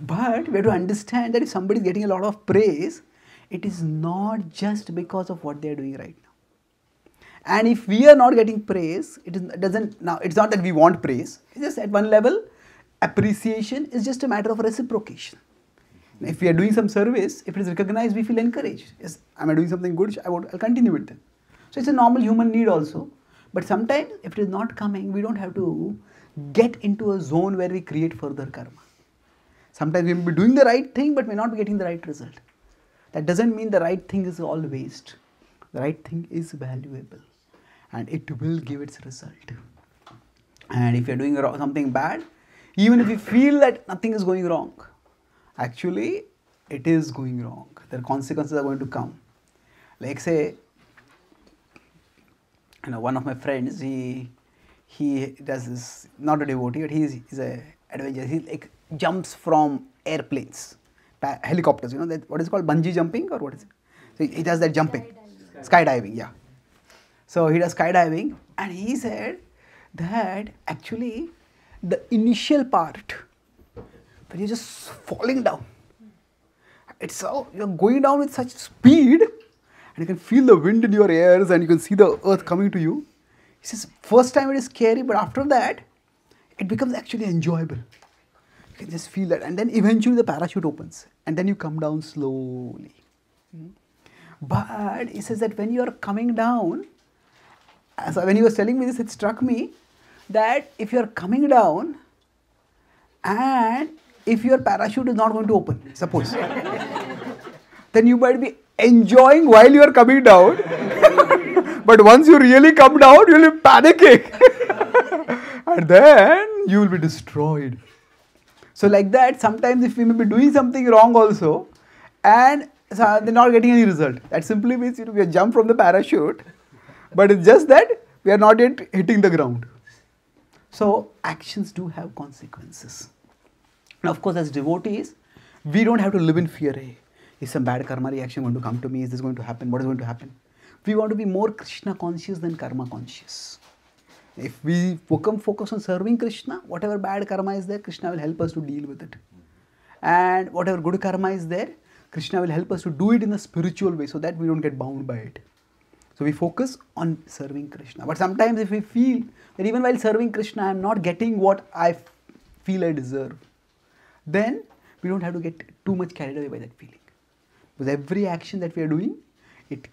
But we have to understand that if somebody is getting a lot of praise, it is not just because of what they are doing right now. And if we are not getting praise, it's not that we want praise. It's just at one level, appreciation is just a matter of reciprocation. If we are doing some service, if it is recognized, we feel encouraged. Yes, am I doing something good? I'll continue it then. So it's a normal human need also. But sometimes, if it is not coming, we don't have to get into a zone where we create further karma. Sometimes we may be doing the right thing, but may not be getting the right result. That doesn't mean the right thing is all waste. The right thing is valuable and it will give its result. And if you're doing something bad, even if you feel that nothing is going wrong, actually it is going wrong. The consequences are going to come. Like say, you know, one of my friends, he does this, not a devotee, but he's an adventurer. He like jumps from airplanes, helicopters, you know, that, what is it called, bungee jumping or what is it? So he does that jumping, skydiving, yeah. So he does skydiving and he said that actually the initial part where you're just falling down, it's so, you're going down with such speed and you can feel the wind in your ears and you can see the earth coming to you. He says, first time it is scary, but after that, it becomes actually enjoyable. You can just feel that. And then eventually the parachute opens and then you come down slowly. But he says that when you are coming down, so when he was telling me this, it struck me that if you are coming down and if your parachute is not going to open, suppose, then you might be enjoying while you are coming down. But once you really come down, you will be panicking. And then you will be destroyed. So like that, sometimes if we may be doing something wrong also, and so they're not getting any result. That simply means, you know, we have jumped from the parachute, but it's just that we are not yet hitting the ground. So actions do have consequences. Now, of course, as devotees, we don't have to live in fear. Hey, is some bad karma reaction going to come to me? Is this going to happen? What is going to happen? We want to be more Krishna conscious than karma conscious. If we become focused on serving Krishna, whatever bad karma is there, Krishna will help us to deal with it. And whatever good karma is there, Krishna will help us to do it in a spiritual way so that we don't get bound by it. So we focus on serving Krishna. But sometimes if we feel that even while serving Krishna, I am not getting what I feel I deserve, then we don't have to get too much carried away by that feeling. Because every action that we are doing, it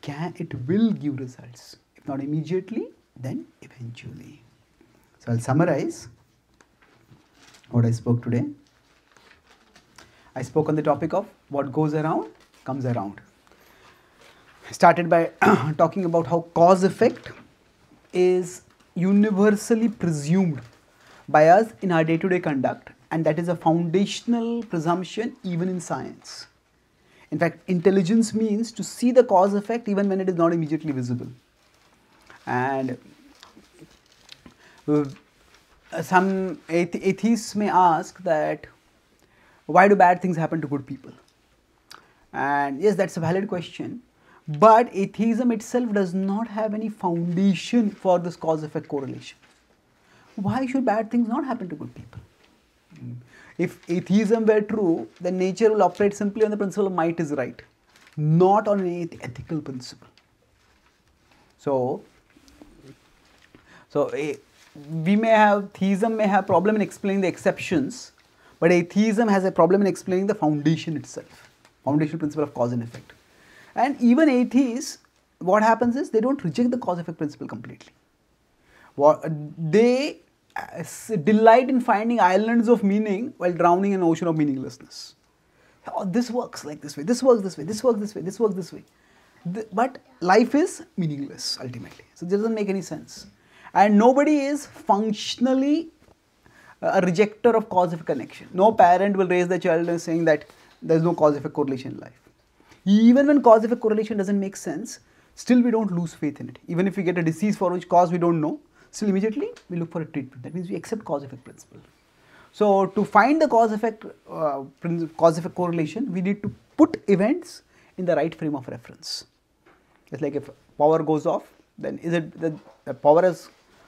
will give results. If not immediately, then eventually. So I'll summarize what I spoke today. I spoke on the topic of what goes around, comes around. I started by talking about how cause-effect is universally presumed by us in our day-to-day conduct, and that is a foundational presumption even in science. In fact, intelligence means to see the cause-effect even when it is not immediately visible. And some atheists may ask that, why do bad things happen to good people? And yes, that's a valid question. But atheism itself does not have any foundation for this cause-effect correlation. Why should bad things not happen to good people? If atheism were true, then nature will operate simply on the principle of might is right, not on any ethical principle. Theism may have problem in explaining the exceptions, but atheism has a problem in explaining the foundation itself, foundational principle of cause and effect. And even atheists, what happens is they don't reject the cause-effect principle completely. They delight in finding islands of meaning while drowning in an ocean of meaninglessness. Oh, this works like this way, this works this way, this works this way, this works this way. But life is meaningless ultimately, so it doesn't make any sense. And nobody is functionally a rejecter of cause-effect connection. No parent will raise their child saying that there is no cause-effect correlation in life. Even when cause-effect correlation doesn't make sense, still we don't lose faith in it. Even if we get a disease for which cause we don't know, still immediately we look for a treatment. That means we accept cause-effect principle. So to find the cause-effect correlation, we need to put events in the right frame of reference. It's like if power goes off, then is it the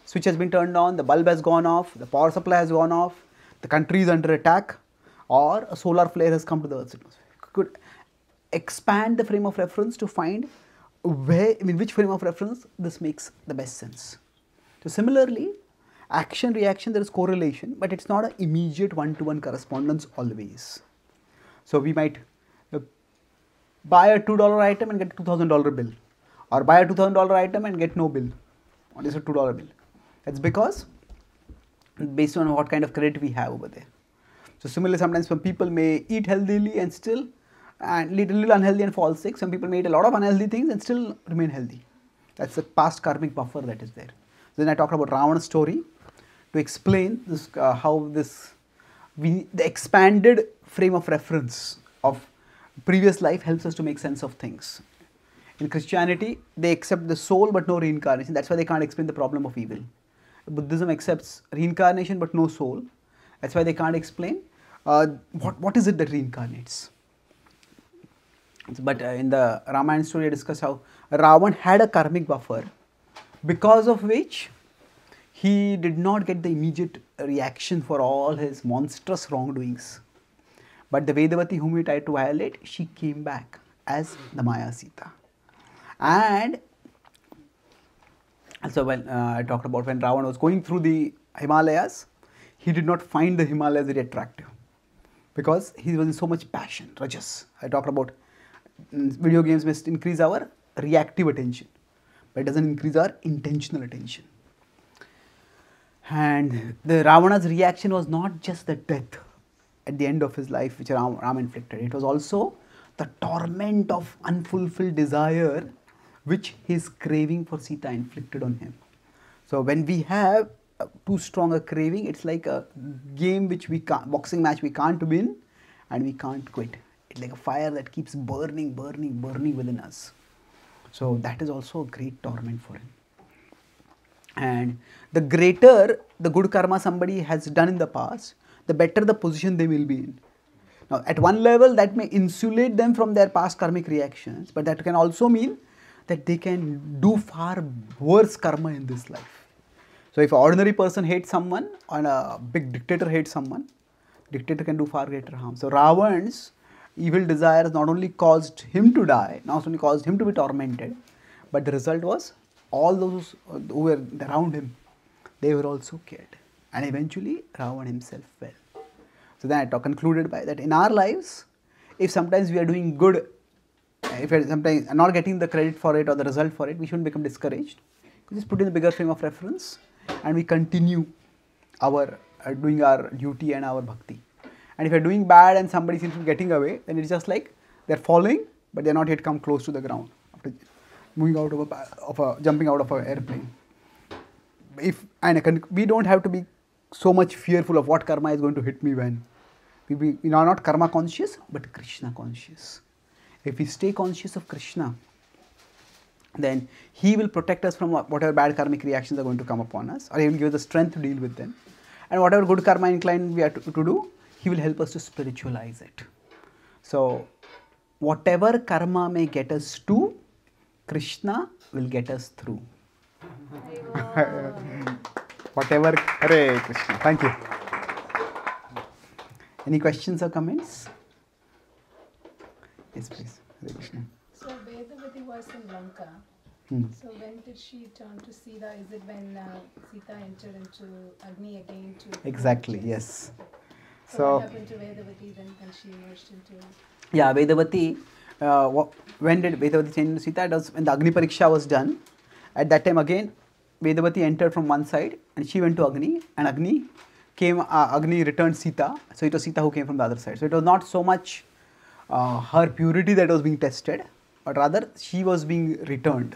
switch has been turned on, the bulb has gone off, the power supply has gone off, the country is under attack, or a solar flare has come to the Earth's atmosphere. You could expand the frame of reference to find which frame of reference this makes the best sense. So similarly, action, reaction, there is correlation, but it's not an immediate one-to-one correspondence always. So we might buy a $2 item and get a $2,000 bill, or buy a $2,000 item and get no bill, or just a $2 bill. That's because based on what kind of credit we have over there. So similarly, sometimes some people may eat healthily and still and little unhealthy and fall sick. Some people may eat a lot of unhealthy things and still remain healthy. That's the past karmic buffer that is there. Then I talked about Ravana's story to explain this, how this the expanded frame of reference of previous life helps us to make sense of things. In Christianity, they accept the soul but no reincarnation. That's why they can't explain the problem of evil. Buddhism accepts reincarnation but no soul. That's why they can't explain what is it that reincarnates. But in the Ramayana story, I discussed how Ravana had a karmic buffer, because of which he did not get the immediate reaction for all his monstrous wrongdoings. But the Vedavati whom he tried to violate, she came back as the Maya Sita. And so when I talked about when Ravana was going through the Himalayas, he did not find the Himalayas very attractive because he was in so much passion, rajas. I talked about video games must increase our reactive attention, but it doesn't increase our intentional attention. And the Ravana's reaction was not just the death at the end of his life which Ram inflicted, it was also the torment of unfulfilled desire which his craving for Sita inflicted on him. So when we have too strong a craving, it's like a game which we can't, boxing match we can't win and we can't quit. It's like a fire that keeps burning, burning, burning within us. So that is also a great torment for him. And the greater the good karma somebody has done in the past, the better the position they will be in. Now at one level that may insulate them from their past karmic reactions, but that can also mean that they can do far worse karma in this life. So if an ordinary person hates someone and a big dictator hates someone, dictator can do far greater harm. So Ravana's evil desires not only caused him to die, not only caused him to be tormented, but the result was all those who were around him, they were also killed. And eventually Ravana himself fell. So then I concluded by that in our lives, if sometimes we are doing good, if we are sometimes not getting the credit for it or the result for it, we shouldn't become discouraged. We just put in the bigger frame of reference and we continue our doing our duty and our bhakti. And if you are doing bad and somebody seems to be getting away, then it's just like they are falling, but they are not yet come close to the ground after moving out of jumping out of an airplane. We don't have to be so much fearful of what karma is going to hit me when. We are not karma conscious, but Krishna conscious. If we stay conscious of Krishna, then He will protect us from whatever bad karmic reactions are going to come upon us, or He will give us the strength to deal with them. And whatever good karma inclined we are to do, He will help us to spiritualize it. So, whatever karma may get us to, Krishna will get us through. Whatever, Hare Krishna. Thank you. Any questions or comments? Yes, please. Hare Krishna. So, Vedavati was in Lanka. So, when did she turn to Sita? Is it when Sita entered into Agni again? Exactly, yes. So, what happened to Vedavati then when she emerged into... Yeah, Vedavati, when did Vedavati change into Sita? It was when the Agni Pariksha was done. At that time again, Vedavati entered from one side and she went to Agni, and Agni returned Sita, so it was Sita who came from the other side. So it was not so much her purity that was being tested, but rather she was being returned,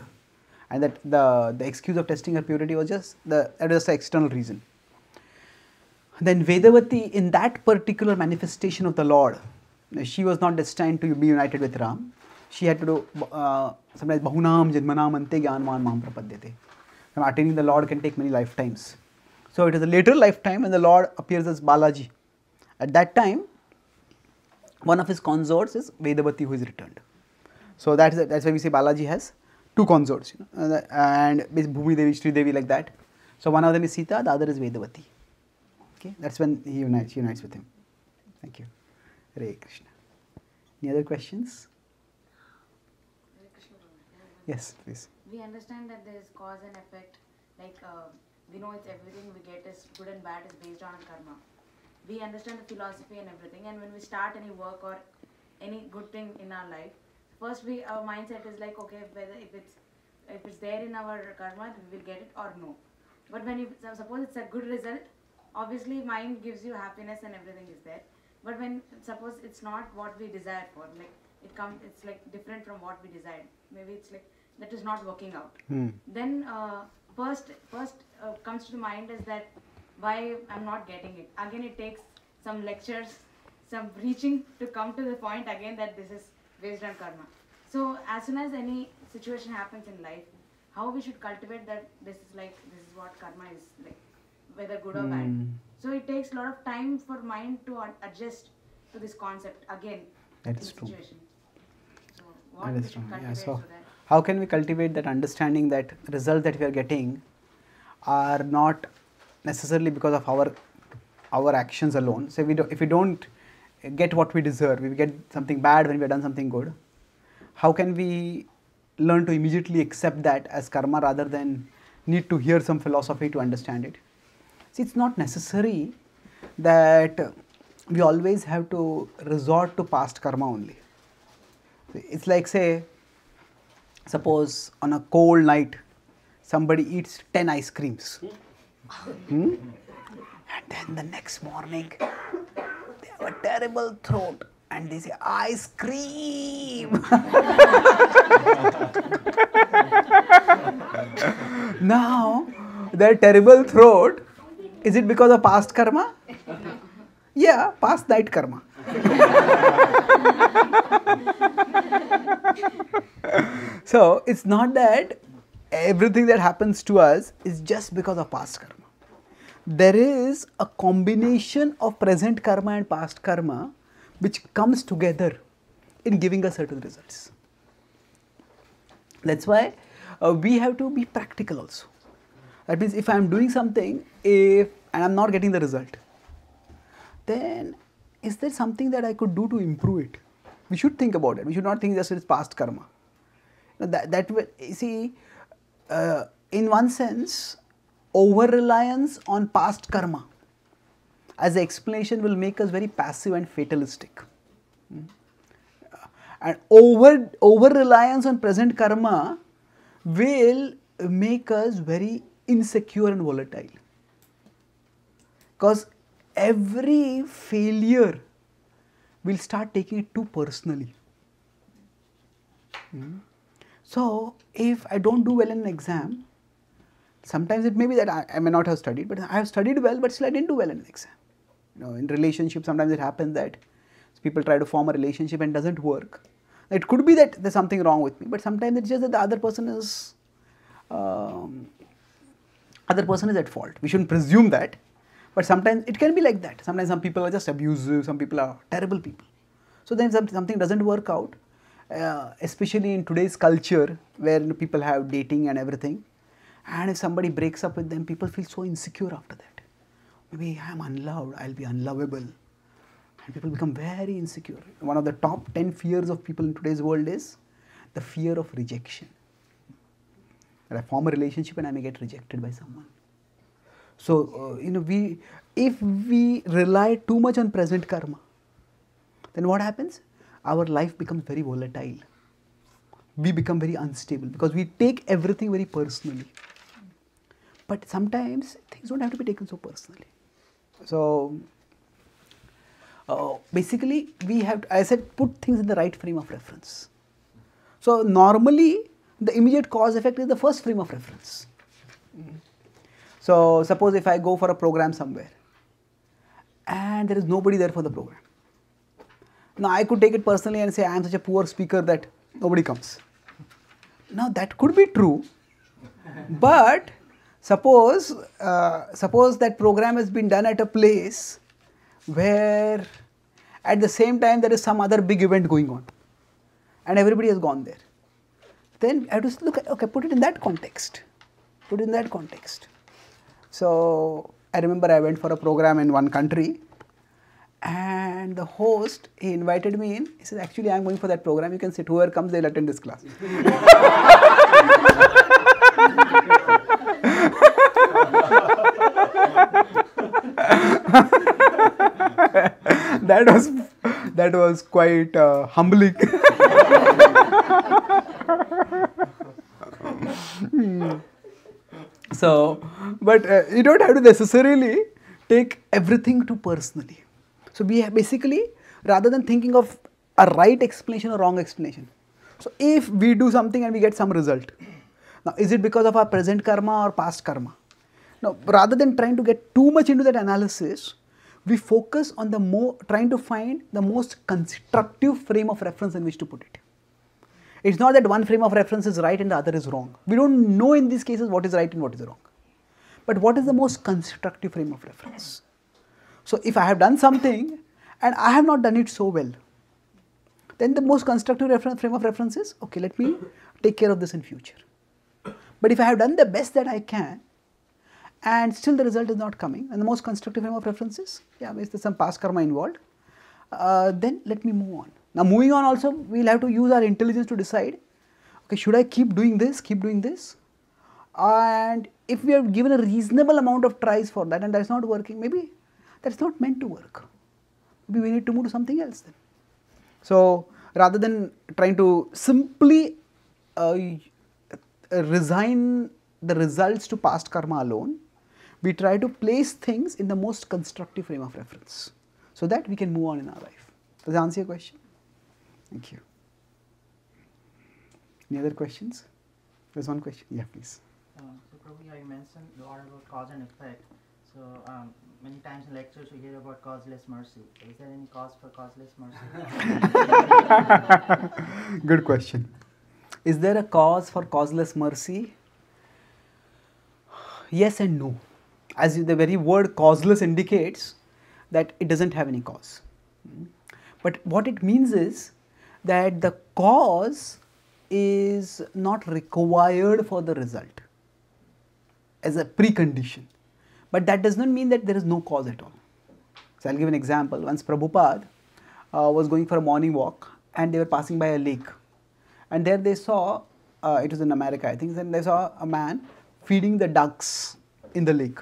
and that the excuse of testing her purity was just the external reason. Then Vedavati, in that particular manifestation of the Lord, she was not destined to be united with Ram. She had to do sometimes bahunam jadmanam ante gyanvan mam prapadyate. And attaining the Lord can take many lifetimes. So it is a later lifetime when the Lord appears as Balaji. At that time, one of his consorts is Vedavati who is returned. So that's why we say Balaji has two consorts, you know, and Bhumi Devi, Sri Devi, like that. So one of them is Sita, the other is Vedavati. Okay, that's when she unites with him. Thank you. Hare Krishna. Any other questions? Yes, please. We understand that there is cause and effect, like we know it's everything we get is good and bad is based on karma. We understand the philosophy and everything, and when we start any work or any good thing in our life, first our mindset is like, okay, whether if it's there in our karma, we will get it or no. But when suppose it's a good result, obviously mind gives you happiness and everything is there. But when suppose it's not what we desire for, like it comes, it's like different from what we desired. Maybe it's like that is not working out. Then first comes to the mind is that why I'm not getting it. Again, it takes some lectures, some preaching to come to the point again that this is based on karma. So as soon as any situation happens in life, how we should cultivate that this is like, this is what karma is like, whether good or bad. So it takes a lot of time for mind to adjust to this concept again. That is true. So what we should cultivate so that how can we cultivate that understanding that results that we are getting are not necessarily because of our actions alone. So if we don't get what we deserve, we get something bad when we have done something good. How can we learn to immediately accept that as karma rather than need to hear some philosophy to understand it? See, it's not necessary that we always have to resort to past karma only. It's like, say, suppose on a cold night somebody eats 10 ice creams. And then the next morning they have a terrible throat and they say, ice cream! Now, their terrible throat, is it because of past karma? Yeah, past night karma. So, it's not that everything that happens to us is just because of past karma. There is a combination of present karma and past karma which comes together in giving us certain results. That's why we have to be practical also. That means if I am doing something and I am not getting the result, then is there something that I could do to improve it? We should think about it. We should not think just it's past karma. In one sense, over-reliance on past karma as an explanation will make us very passive and fatalistic. And over-reliance on present karma will make us very insecure and volatile. Because every failure will start taking it too personally. So, if I don't do well in an exam, sometimes it may be that I may not have studied, but I have studied well, but still I didn't do well in an exam. You know, in relationship, sometimes it happens that people try to form a relationship and it doesn't work. It could be that there's something wrong with me, but sometimes it's just that the other person is at fault. We shouldn't presume that, but sometimes it can be like that. Sometimes some people are just abusive, some people are terrible people. So then something doesn't work out, especially in today's culture where people have dating and everything. And if somebody breaks up with them, people feel so insecure after that. Maybe I'm unloved, I'll be unlovable. And people become very insecure. One of the top 10 fears of people in today's world is the fear of rejection. That I form a relationship and I may get rejected by someone. So, if we rely too much on present karma, then what happens? Our life becomes very volatile. We become very unstable because we take everything very personally. But sometimes things don't have to be taken so personally. So, basically we have, I said, put things in the right frame of reference. So, normally the immediate cause effect is the first frame of reference. So, suppose if I go for a program somewhere and there is nobody there for the program. Now, I could take it personally and say, I am such a poor speaker that nobody comes. Now, that could be true, but suppose that program has been done at a place where at the same time there is some other big event going on and everybody has gone there. Then I have to look at, okay, put it in that context. Put it in that context. So, I remember I went for a program in one country and the host, he invited me in. He said, actually, I am going for that program. You can sit. Whoever comes, they will attend this class. That was quite humbling. So, but you don't have to necessarily take everything too personally. So, we have basically, rather than thinking of a right explanation or wrong explanation. So if we do something and we get some result, now is it because of our present karma or past karma? Now rather than trying to get too much into that analysis, we focus on the more trying to find the most constructive frame of reference in which to put it. It's not that one frame of reference is right and the other is wrong. We don't know in these cases what is right and what is wrong. But what is the most constructive frame of reference? So if I have done something and I have not done it so well, then the most constructive frame of reference is, okay, let me take care of this in future. But if I have done the best that I can and still the result is not coming, and the most constructive frame of reference is, yeah, there's some past karma involved, then let me move on. Now moving on also, we'll have to use our intelligence to decide, okay, should I keep doing this? And if we have given a reasonable amount of tries for that and that's not working, maybe that's not meant to work. Maybe we need to move to something else then. So rather than trying to simply resign the results to past karma alone, we try to place things in the most constructive frame of reference so that we can move on in our life. Does that answer your question? Thank you. Any other questions? There's one question. Yeah, please. So Prabhu, you mentioned a lot about cause and effect. So many times in lectures we hear about causeless mercy. Is there any cause for causeless mercy? Good question. Is there a cause for causeless mercy? Yes and no. As the very word causeless indicates that it doesn't have any cause. But what it means is that the cause is not required for the result as a precondition. But that does not mean that there is no cause at all. So I'll give an example. Once Prabhupada was going for a morning walk and they were passing by a lake. And there they saw, it was in America I think, and they saw a man feeding the ducks in the lake.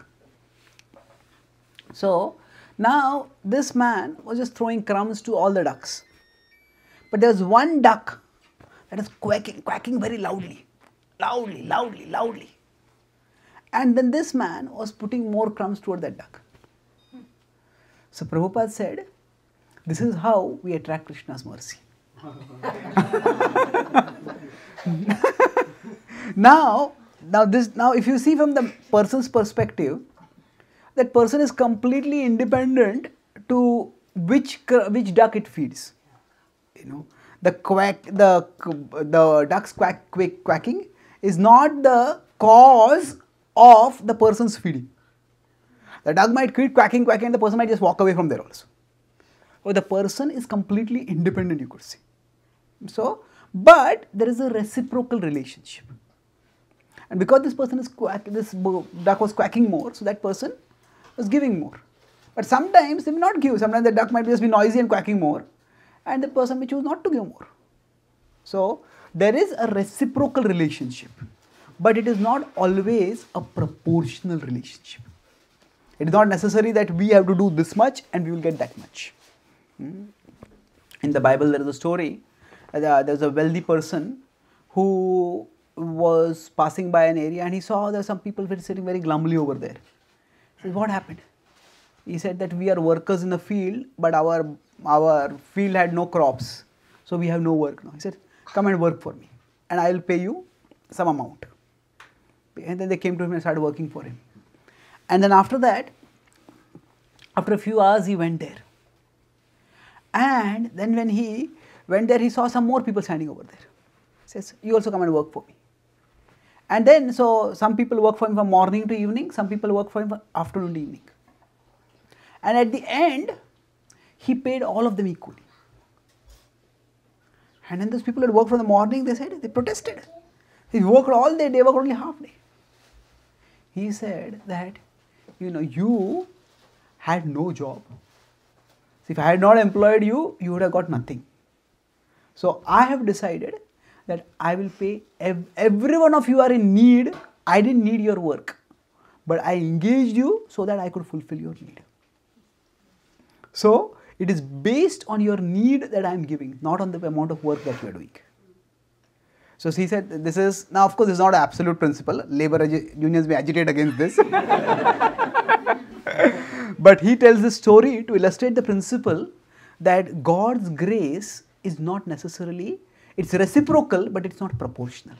So now this man was just throwing crumbs to all the ducks. But there was one duck that is quacking very loudly. And then this man was putting more crumbs toward that duck. So Prabhupada said, this is how we attract Krishna's mercy. Now if you see from the person's perspective, that person is completely independent to which duck it feeds. You know, the duck's quacking is not the cause of the person's feeding. The duck might keep quacking and the person might just walk away from there also. Or the person is completely independent, you could say. So, but there is a reciprocal relationship. And because this person is this duck was quacking more, so that person was giving more. But sometimes they may not give. Sometimes the duck might just be noisy and quacking more, and the person may choose not to give more. So there is a reciprocal relationship, but it is not always a proportional relationship. It is not necessary that we have to do this much and we will get that much. In the Bible, there is a story. There is a wealthy person who was passing by an area and he saw there were some people sitting very glumly over there. He said, what happened? He said that we are workers in the field, but our field had no crops. So we have no work now. He said, come and work for me and I will pay you some amount. And then they came to him and started working for him. And then after that, after a few hours, he went there. And then when he went there, he saw some more people standing over there. He says, you also come and work for me. And then, so some people work for him from morning to evening, some people work for him from afternoon to evening. And at the end, he paid all of them equally. And then those people that worked from the morning, they protested. He worked all day, they worked only half day. He said that, you know, you had no job. So if I had not employed you, you would have got nothing. So I have decided that I will pay, every one of you are in need. I didn't need your work, but I engaged you so that I could fulfill your need. So it is based on your need that I am giving, not on the amount of work that you are doing. So he said, this is, now of course this is not an absolute principle, labor unions may agitate against this. But he tells this story to illustrate the principle that God's grace is not necessarily, it's reciprocal, but it's not proportional.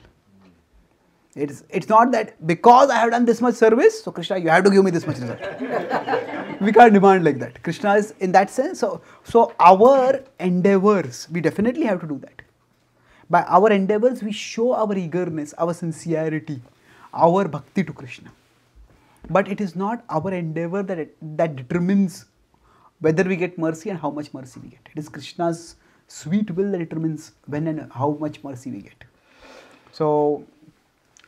It's not that because I have done this much service, so Krishna, you have to give me this much result. We can't demand like that. Krishna is in that sense. So our endeavors, we definitely have to do that. By our endeavors, we show our eagerness, our sincerity, our bhakti to Krishna. But it is not our endeavor that determines whether we get mercy and how much mercy we get. It is Krishna's sweet will that determines when and how much mercy we get. So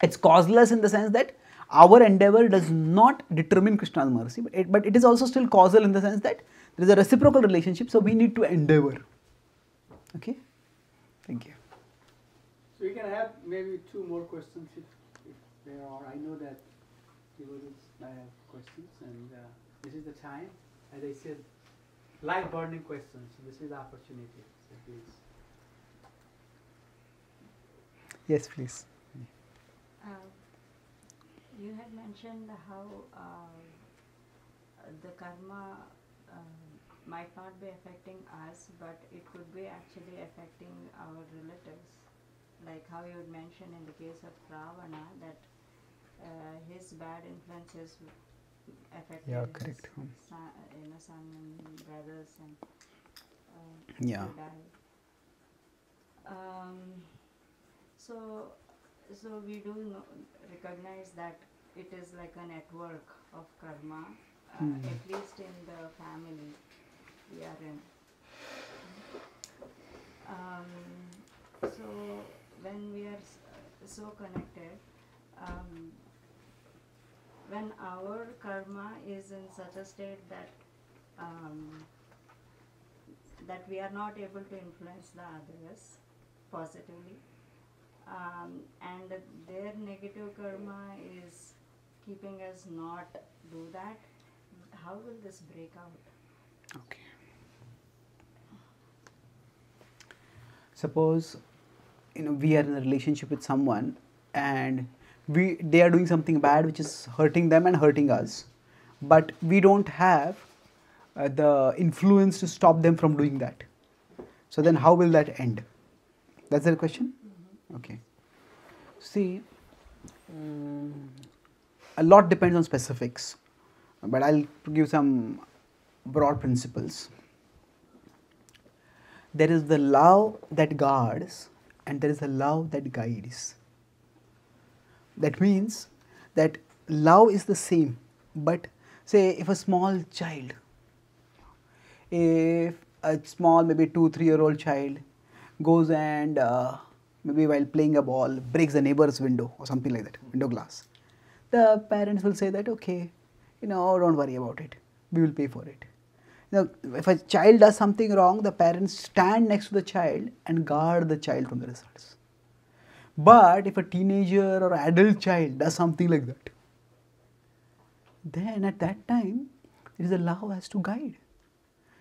it's causeless in the sense that our endeavor does not determine Krishna's mercy, but it is also still causal in the sense that there is a reciprocal relationship, so we need to endeavor. Okay? Thank you. So we can have maybe two more questions if there are. I know that people have questions, and this is the time. As I said, light burning questions. This is the opportunity. So please. Yes, please. You had mentioned how the karma might not be affecting us, but it could be actually affecting our relatives. Like how you had mentioned in the case of Ravana, that his bad influences affected his son and brothers, and So we do recognize that it is like a network of karma, at least in the family we are in. So when we are so connected, when our karma is in such a state that that we are not able to influence the others positively, and their negative karma is keeping us not do that, how will this break out? Okay. Suppose, we are in a relationship with someone and they are doing something bad which is hurting them and hurting us, but we don't have the influence to stop them from doing that. So then how will that end? That's the question? Okay. See, a lot depends on specifics, but I'll give some broad principles. There is the love that guards and there is the love that guides. That means that love is the same, but say if a small child, if a small maybe 2-3-year-old child goes and maybe while playing a ball, breaks the neighbor's window or something like that, window glass. The parents will say that, okay, don't worry about it. We will pay for it. Now, if a child does something wrong, the parents stand next to the child and guard the child from the results. But if a teenager or adult child does something like that, then at that time, there is a love has to guide.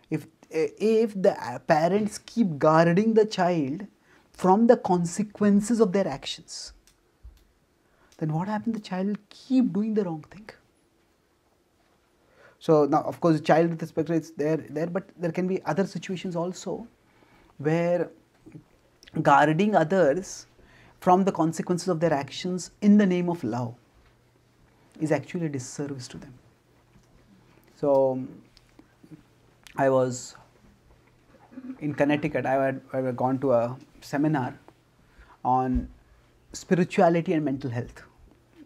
If the parents keep guarding the child from the consequences of their actions, then what happens? The child will keep doing the wrong thing. So now, of course, the child with respect to it's there, but there can be other situations also where guarding others from the consequences of their actions in the name of love is actually a disservice to them. So I was in Connecticut. I had gone to a seminar on spirituality and mental health.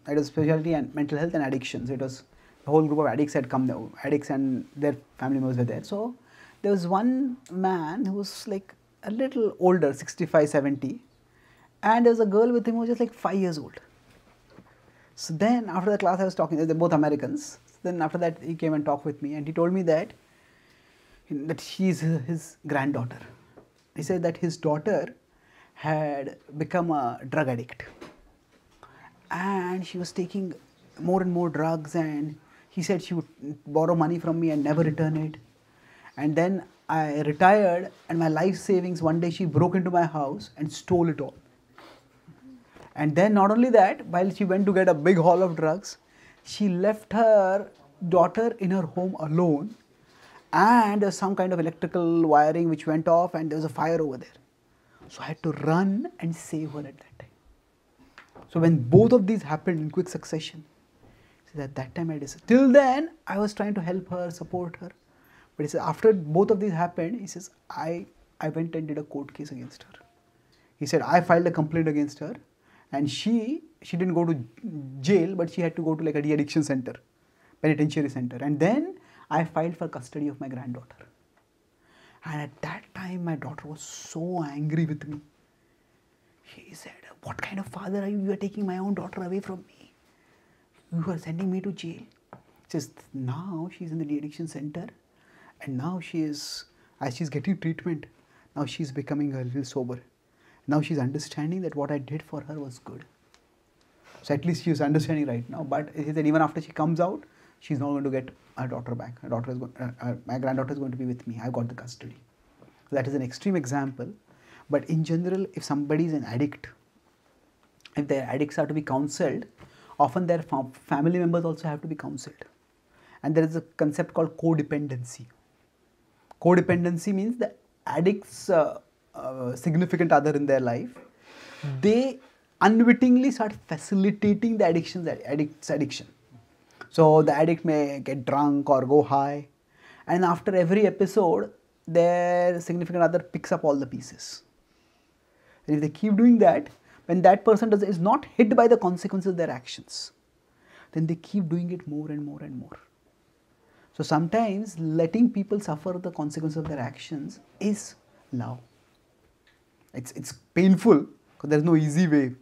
It was spirituality and mental health and addictions. It was a whole group of addicts had come there, addicts and their family members were there. So there was one man who was like a little older, 65, 70, and there was a girl with him who was just like 5 years old. So then after the class I was talking, they were both Americans. So then after that he came and talked with me and he told me that she is his granddaughter. He said that his daughter had become a drug addict and she was taking more and more drugs, and he said she would borrow money from me and never return it. And then I retired and my life savings, one day she broke into my house and stole it all. And then not only that, while she went to get a big haul of drugs, she left her daughter in her home alone. And there was some kind of electrical wiring which went off and there was a fire over there. So I had to run and save her at that time. So when both of these happened in quick succession, so at that time I decided. Till then, I was trying to help her, support her. But he says, after both of these happened, he says, I went and did a court case against her. He said, I filed a complaint against her, and she didn't go to jail, but she had to go to like a de-addiction center, penitentiary center. And then I filed for custody of my granddaughter. And at that time, my daughter was so angry with me. She said, what kind of father are you? You are taking my own daughter away from me. You are sending me to jail. He says, now she's in the de-addiction center. And now she is, as she's getting treatment, now she's becoming a little sober. Now she's understanding that what I did for her was good. So at least she's understanding right now. But he said, even after she comes out, she's not going to get her daughter back. Her daughter is going, my granddaughter is going to be with me. I've got the custody. So that is an extreme example. But in general, if somebody is an addict, if their addicts are to be counseled, often their family members also have to be counseled. And there is a concept called codependency. Codependency means the addict's significant other in their life, they unwittingly start facilitating the addict's addiction. So the addict may get drunk or go high, and after every episode, their significant other picks up all the pieces. And if they keep doing that, when that person is not hit by the consequences of their actions, then they keep doing it more and more and more. So sometimes letting people suffer the consequences of their actions is love. It's painful because there's no easy way.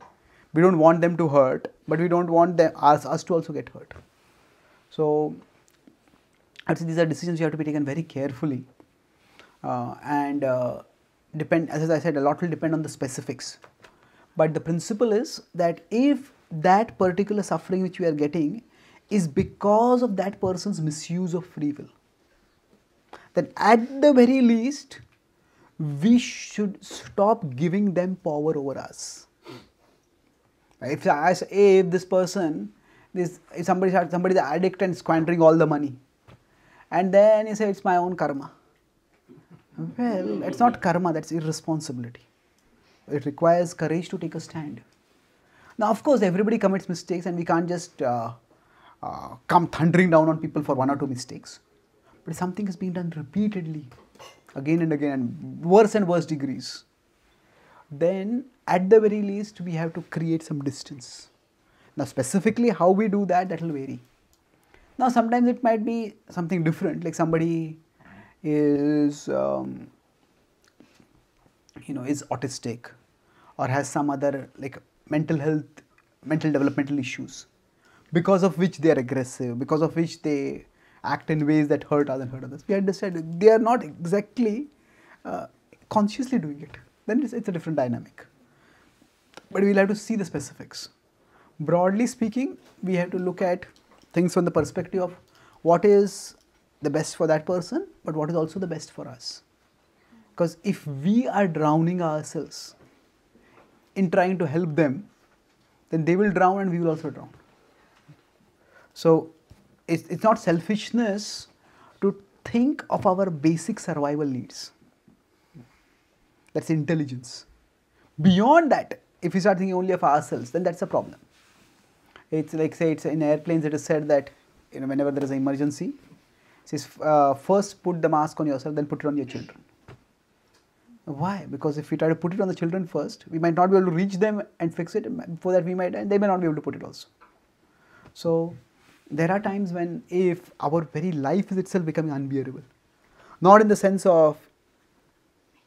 We don't want them to hurt, but we don't want us to also get hurt. So I'd say these are decisions you have to be taken very carefully. As I said, a lot will depend on the specifics. But the principle is that if that particular suffering which we are getting is because of that person's misuse of free will, then at the very least, we should stop giving them power over us. If I say, hey, if this person, if somebody's an addict and squandering all the money, and then you say, it's my own karma. Well, it's not karma, that's irresponsibility. It requires courage to take a stand. Now, of course, everybody commits mistakes and we can't just come thundering down on people for one or two mistakes. But something is being done repeatedly, again and again, and worse degrees. Then, at the very least, we have to create some distance. Now, specifically how we do that, that will vary. Now, sometimes it might be something different, like somebody is, is autistic or has some other, like, mental developmental issues, because of which they are aggressive, because of which they act in ways that hurt others and hurt others. We understand they are not exactly consciously doing it. Then it's a different dynamic. But we'll have to see the specifics. Broadly speaking, we have to look at things from the perspective of what is the best for that person, but what is also the best for us. Because if we are drowning ourselves in trying to help them, then they will drown and we will also drown. So it's not selfishness to think of our basic survival needs. That's intelligence. Beyond that, if we start thinking only of ourselves, then that's a problem. It's like, say, it's in airplanes, it is said that whenever there is an emergency, it says, first put the mask on yourself, then put it on your children. Why? Because if we try to put it on the children first, we might not be able to reach them and fix it. Before that, we might, and they may not be able to put it also. So there are times when if our very life is itself becoming unbearable, not in the sense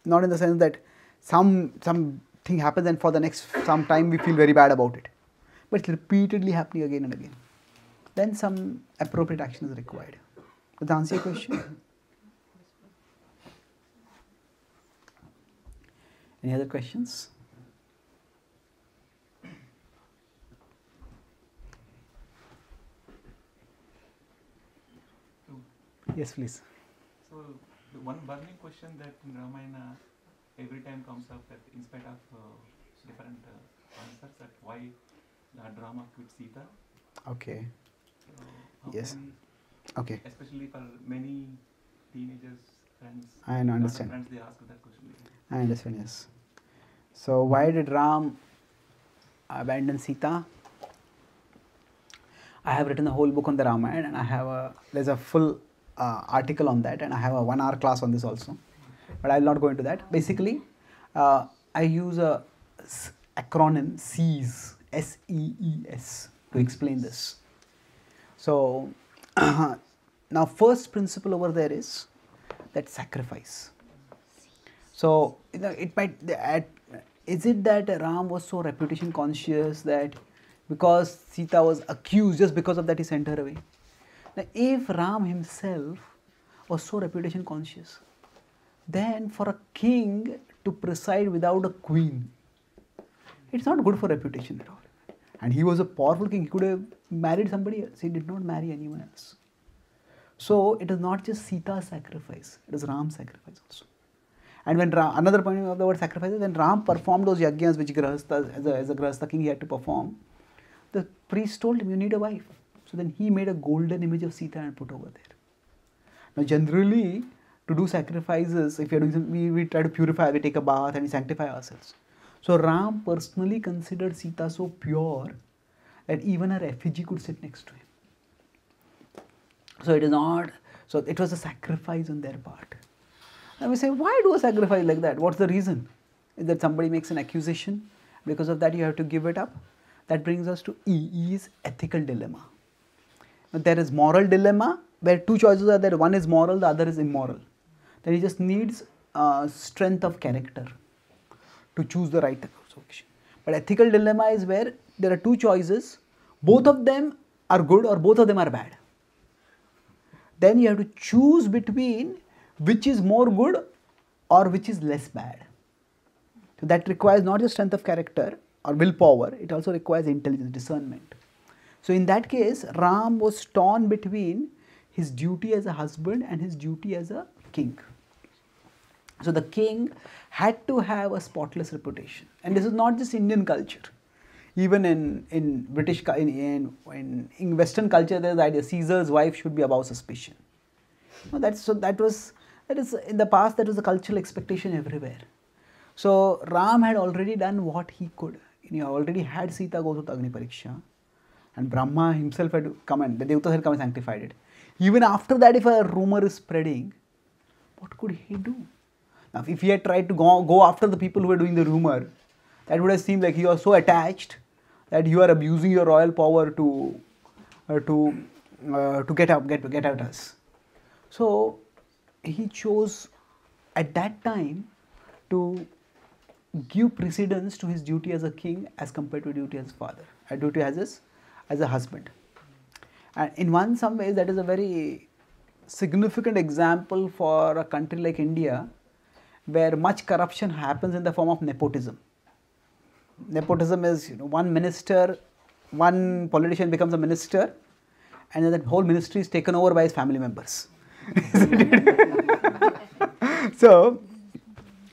that something happens and for the next some time we feel very bad about it, but it's repeatedly happening again and again, then some appropriate action is required. Does that answer your question? Any other questions? Yes, please. So, the one burning question that in Ramayana every time comes up, that in spite of different answers, that why Rama quit Sita? Okay. Yes. Okay. Especially for many teenagers, friends. I understand. Friends, they ask that question. I understand, yes. So why did Ram abandon Sita? I have written a whole book on the Ramayana, and I have there's a full article on that, and I have a 1-hour class on this also. But I will not go into that. Basically, I use a acronym SEES, S-E-E-S, to explain this. So now first principle over there is that sacrifice. So you know, it might is it that Ram was so reputation conscious that because Sita was accused, just because of that he sent her away? Now if Ram himself was so reputation conscious, then for a king to preside without a queen, it's not good for reputation at all. And he was a powerful king, he could have married somebody else, he did not marry anyone else. So it is not just Sita's sacrifice, it is Ram's sacrifice also. And when Ram, another point of the word sacrifice is when Ram performed those yajnas which Grahastha, as a Grahastha king he had to perform, the priest told him, you need a wife. So then he made a golden image of Sita and put over there. Now generally, to do sacrifices, if you are doing something, we try to purify, we take a bath and we sanctify ourselves. So Ram personally considered Sita so pure that even her effigy could sit next to him. So it is not, so it was a sacrifice on their part. And we say, why do a sacrifice like that? What's the reason? Is that somebody makes an accusation, because of that you have to give it up? That brings us to EE's ethical dilemma. Now, there is moral dilemma where two choices are there, one is moral, the other is immoral. Then he just needs strength of character to choose the right solution. But ethical dilemma is where there are two choices, both of them are good or both of them are bad. Then you have to choose between which is more good or which is less bad. So that requires not just strength of character or willpower, it also requires intelligence, discernment. So in that case, Ram was torn between his duty as a husband and his duty as a king. So the king had to have a spotless reputation, and this is not just Indian culture. Even in Western culture, there is the idea Caesar's wife should be above suspicion. No, that's, so that is in the past, that was the cultural expectation everywhere. So Ram had already done what he could. He already had Sita go through the Agni Pariksha, and Brahma himself had come and the Devatas had come and sanctified it. Even after that, if a rumor is spreading, what could he do? Now, if he had tried to go after the people who were doing the rumor, that would have seemed like you are so attached that you are abusing your royal power to get at us. So he chose at that time to give precedence to his duty as a king as compared to duty as father, a duty as a husband. And in some ways that is a very significant example for a country like India, where much corruption happens in the form of nepotism. Nepotism is, you know, one politician becomes a minister, and then that whole ministry is taken over by his family members. So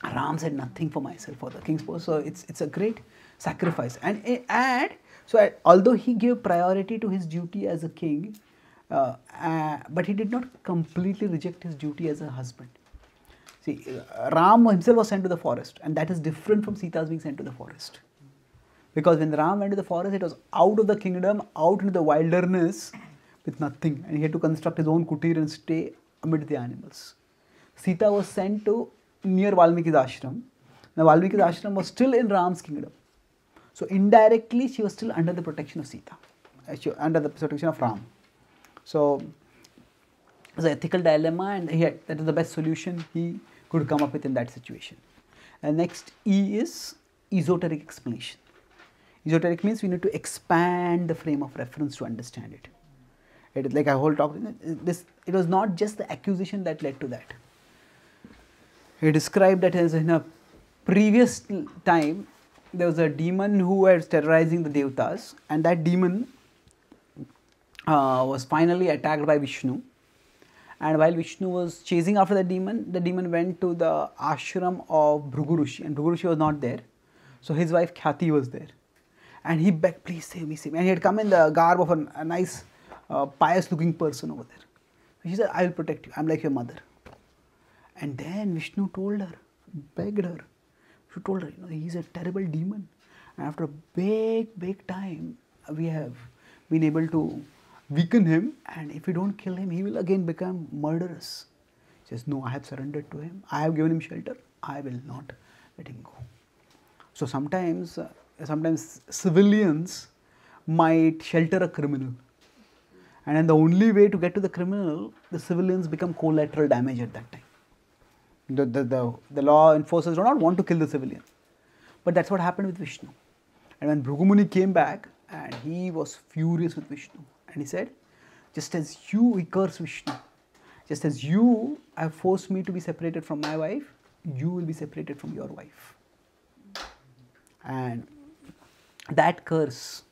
Ram said nothing for myself for the king's post. So it's a great sacrifice, and so although he gave priority to his duty as a king, but he did not completely reject his duty as a husband. See, Ram himself was sent to the forest, and that is different from Sita's being sent to the forest. Because when Ram went to the forest, it was out of the kingdom, out into the wilderness with nothing, and he had to construct his own kutir and stay amid the animals. Sita was sent to near Valmiki's ashram. Now Valmiki's ashram was still in Ram's kingdom. So indirectly, she was still under the protection of Sita, under the protection of Ram. So it was an ethical dilemma, and that is the best solution he could come up with in that situation. And next E is esoteric explanation. Esoteric means we need to expand the frame of reference to understand it. It is like a whole talk. It was not just the accusation that led to that. He described that as in a previous time, there was a demon who was terrorizing the devatas, and that demon was finally attacked by Vishnu. And while Vishnu was chasing after the demon went to the ashram of Bhrigu Rishi, and Bhrigu Rishi was not there. So his wife Khyati was there. And he begged, please save me, save me. And he had come in the garb of a nice, pious looking person over there. So she said, I will protect you, I am like your mother. And then Vishnu told her, begged her, She told her, you know, he's a terrible demon. And after a big time, we have been able to weaken him. And if we don't kill him, he will again become murderous. She says, no, I have surrendered to him. I have given him shelter. I will not let him go. So sometimes civilians might shelter a criminal. And then the only way to get to the criminal, the civilians become collateral damage at that time. The law enforcers do not want to kill the civilian. But that's what happened with Vishnu. And when Bhrigu Muni came back, and he was furious with Vishnu. And he said, just as you, he cursed Vishnu. Just as you have forced me to be separated from my wife, you will be separated from your wife. And that curse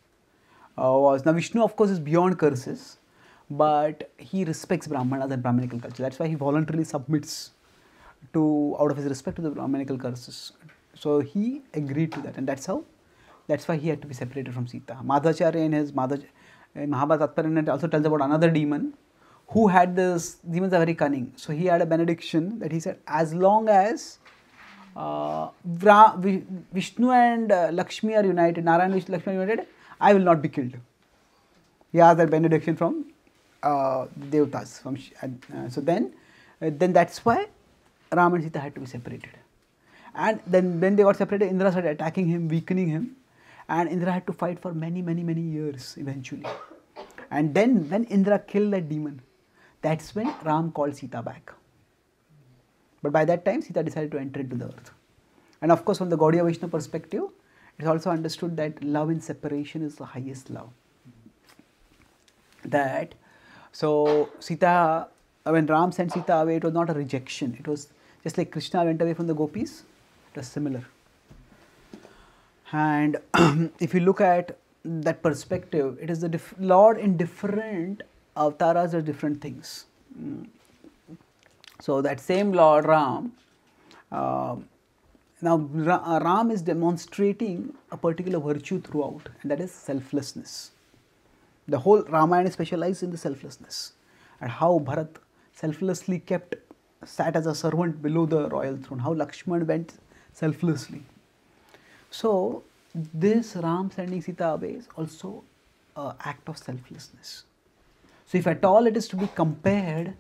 was, now Vishnu of course is beyond curses, but he respects Brahmanas and Brahmanical culture. That's why he voluntarily submits to, out of his respect to the Brahmanical curses. So he agreed to that, and that's why he had to be separated from Sita. Madhacharya in his Mahabharata Tatparya also tells about another demon who had this, demons are very cunning. So he had a benediction that he said, as long as Vishnu and Lakshmi are united, Narayana and Lakshmi are united, I will not be killed. He asked that benediction from Devatas. So then that's why Ram and Sita had to be separated. And then when they got separated, Indra started attacking him, weakening him. And Indra had to fight for many years eventually. And then when Indra killed that demon, that's when Ram called Sita back. But by that time, Sita decided to enter into the earth. And of course, from the Gaudiya Vaishnava perspective, it's also understood that love in separation is the highest love. That, so Sita, when Ram sent Sita away, it was not a rejection. It was just like Krishna went away from the gopis, it was similar. And if you look at that perspective, it is the Lord in different avatars does different things. So that same Lord Ram, now Ram is demonstrating a particular virtue throughout, and that is selflessness. The whole Ramayana is specialized in the selflessness, and how Bharat selflessly sat as a servant below the royal throne, how Lakshman went selflessly. So this Ram sending Sita away is also an act of selflessness. So if at all it is to be compared,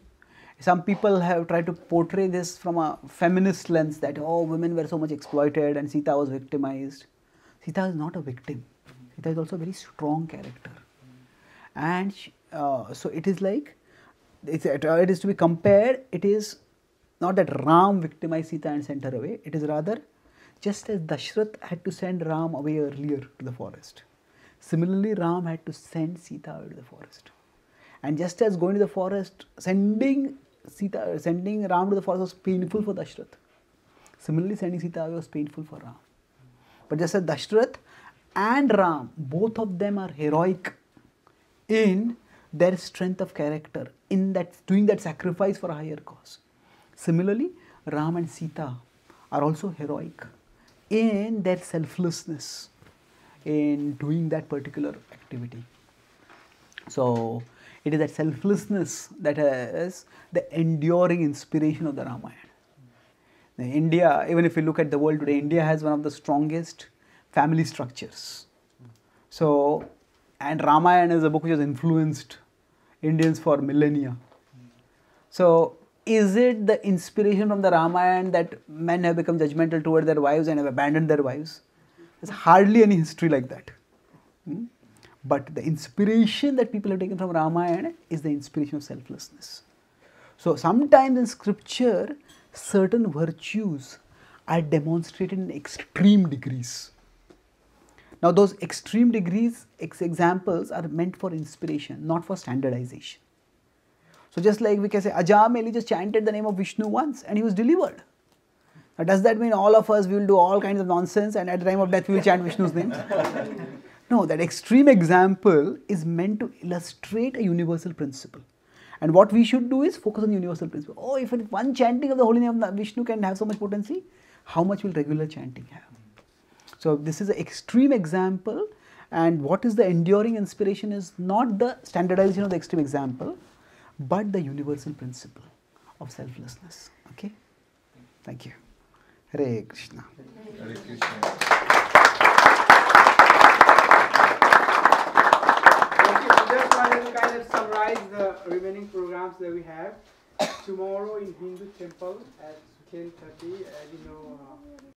some people have tried to portray this from a feminist lens that, oh, women were so much exploited and Sita was victimized. Sita is not a victim. Sita is also a very strong character. And so it is like, it is to be compared, it is not that Ram victimized Sita and sent her away. It is rather just as Dashrath had to send Ram away earlier to the forest. Similarly, Ram had to send Sita away to the forest. And just as going to the forest, sending Ram to the forest was painful for Dashrath. Similarly, sending Sita away was painful for Ram. But just as Dashrath and Ram, both of them are heroic in their strength of character, in that doing that sacrifice for a higher cause. Similarly, Ram and Sita are also heroic in their selflessness in doing that particular activity. So it is that selflessness that is the enduring inspiration of the Ramayana. Now, India, even if you look at the world today, India has one of the strongest family structures. So, and Ramayana is a book which has influenced Indians for millennia. So, is it the inspiration from the Ramayana that men have become judgmental toward their wives and have abandoned their wives? There's hardly any history like that. But the inspiration that people have taken from Ramayana is the inspiration of selflessness. So sometimes in scripture, certain virtues are demonstrated in extreme degrees. Now those extreme degrees, examples are meant for inspiration, not for standardization. So just like we can say, Ajameli just chanted the name of Vishnu once and he was delivered. Now does that mean all of us will do all kinds of nonsense and at the time of death we will chant Vishnu's name? No, that extreme example is meant to illustrate a universal principle. And what we should do is focus on the universal principle. Oh, if one chanting of the holy name of Vishnu can have so much potency, how much will regular chanting have? So this is an extreme example, and what is the enduring inspiration is not the standardization of the extreme example, but the universal principle of selflessness. Okay? Thank you. Hare Krishna. Hare Krishna. Kind of summarize the remaining programs that we have tomorrow in Hindu temple at 10:30. As you know,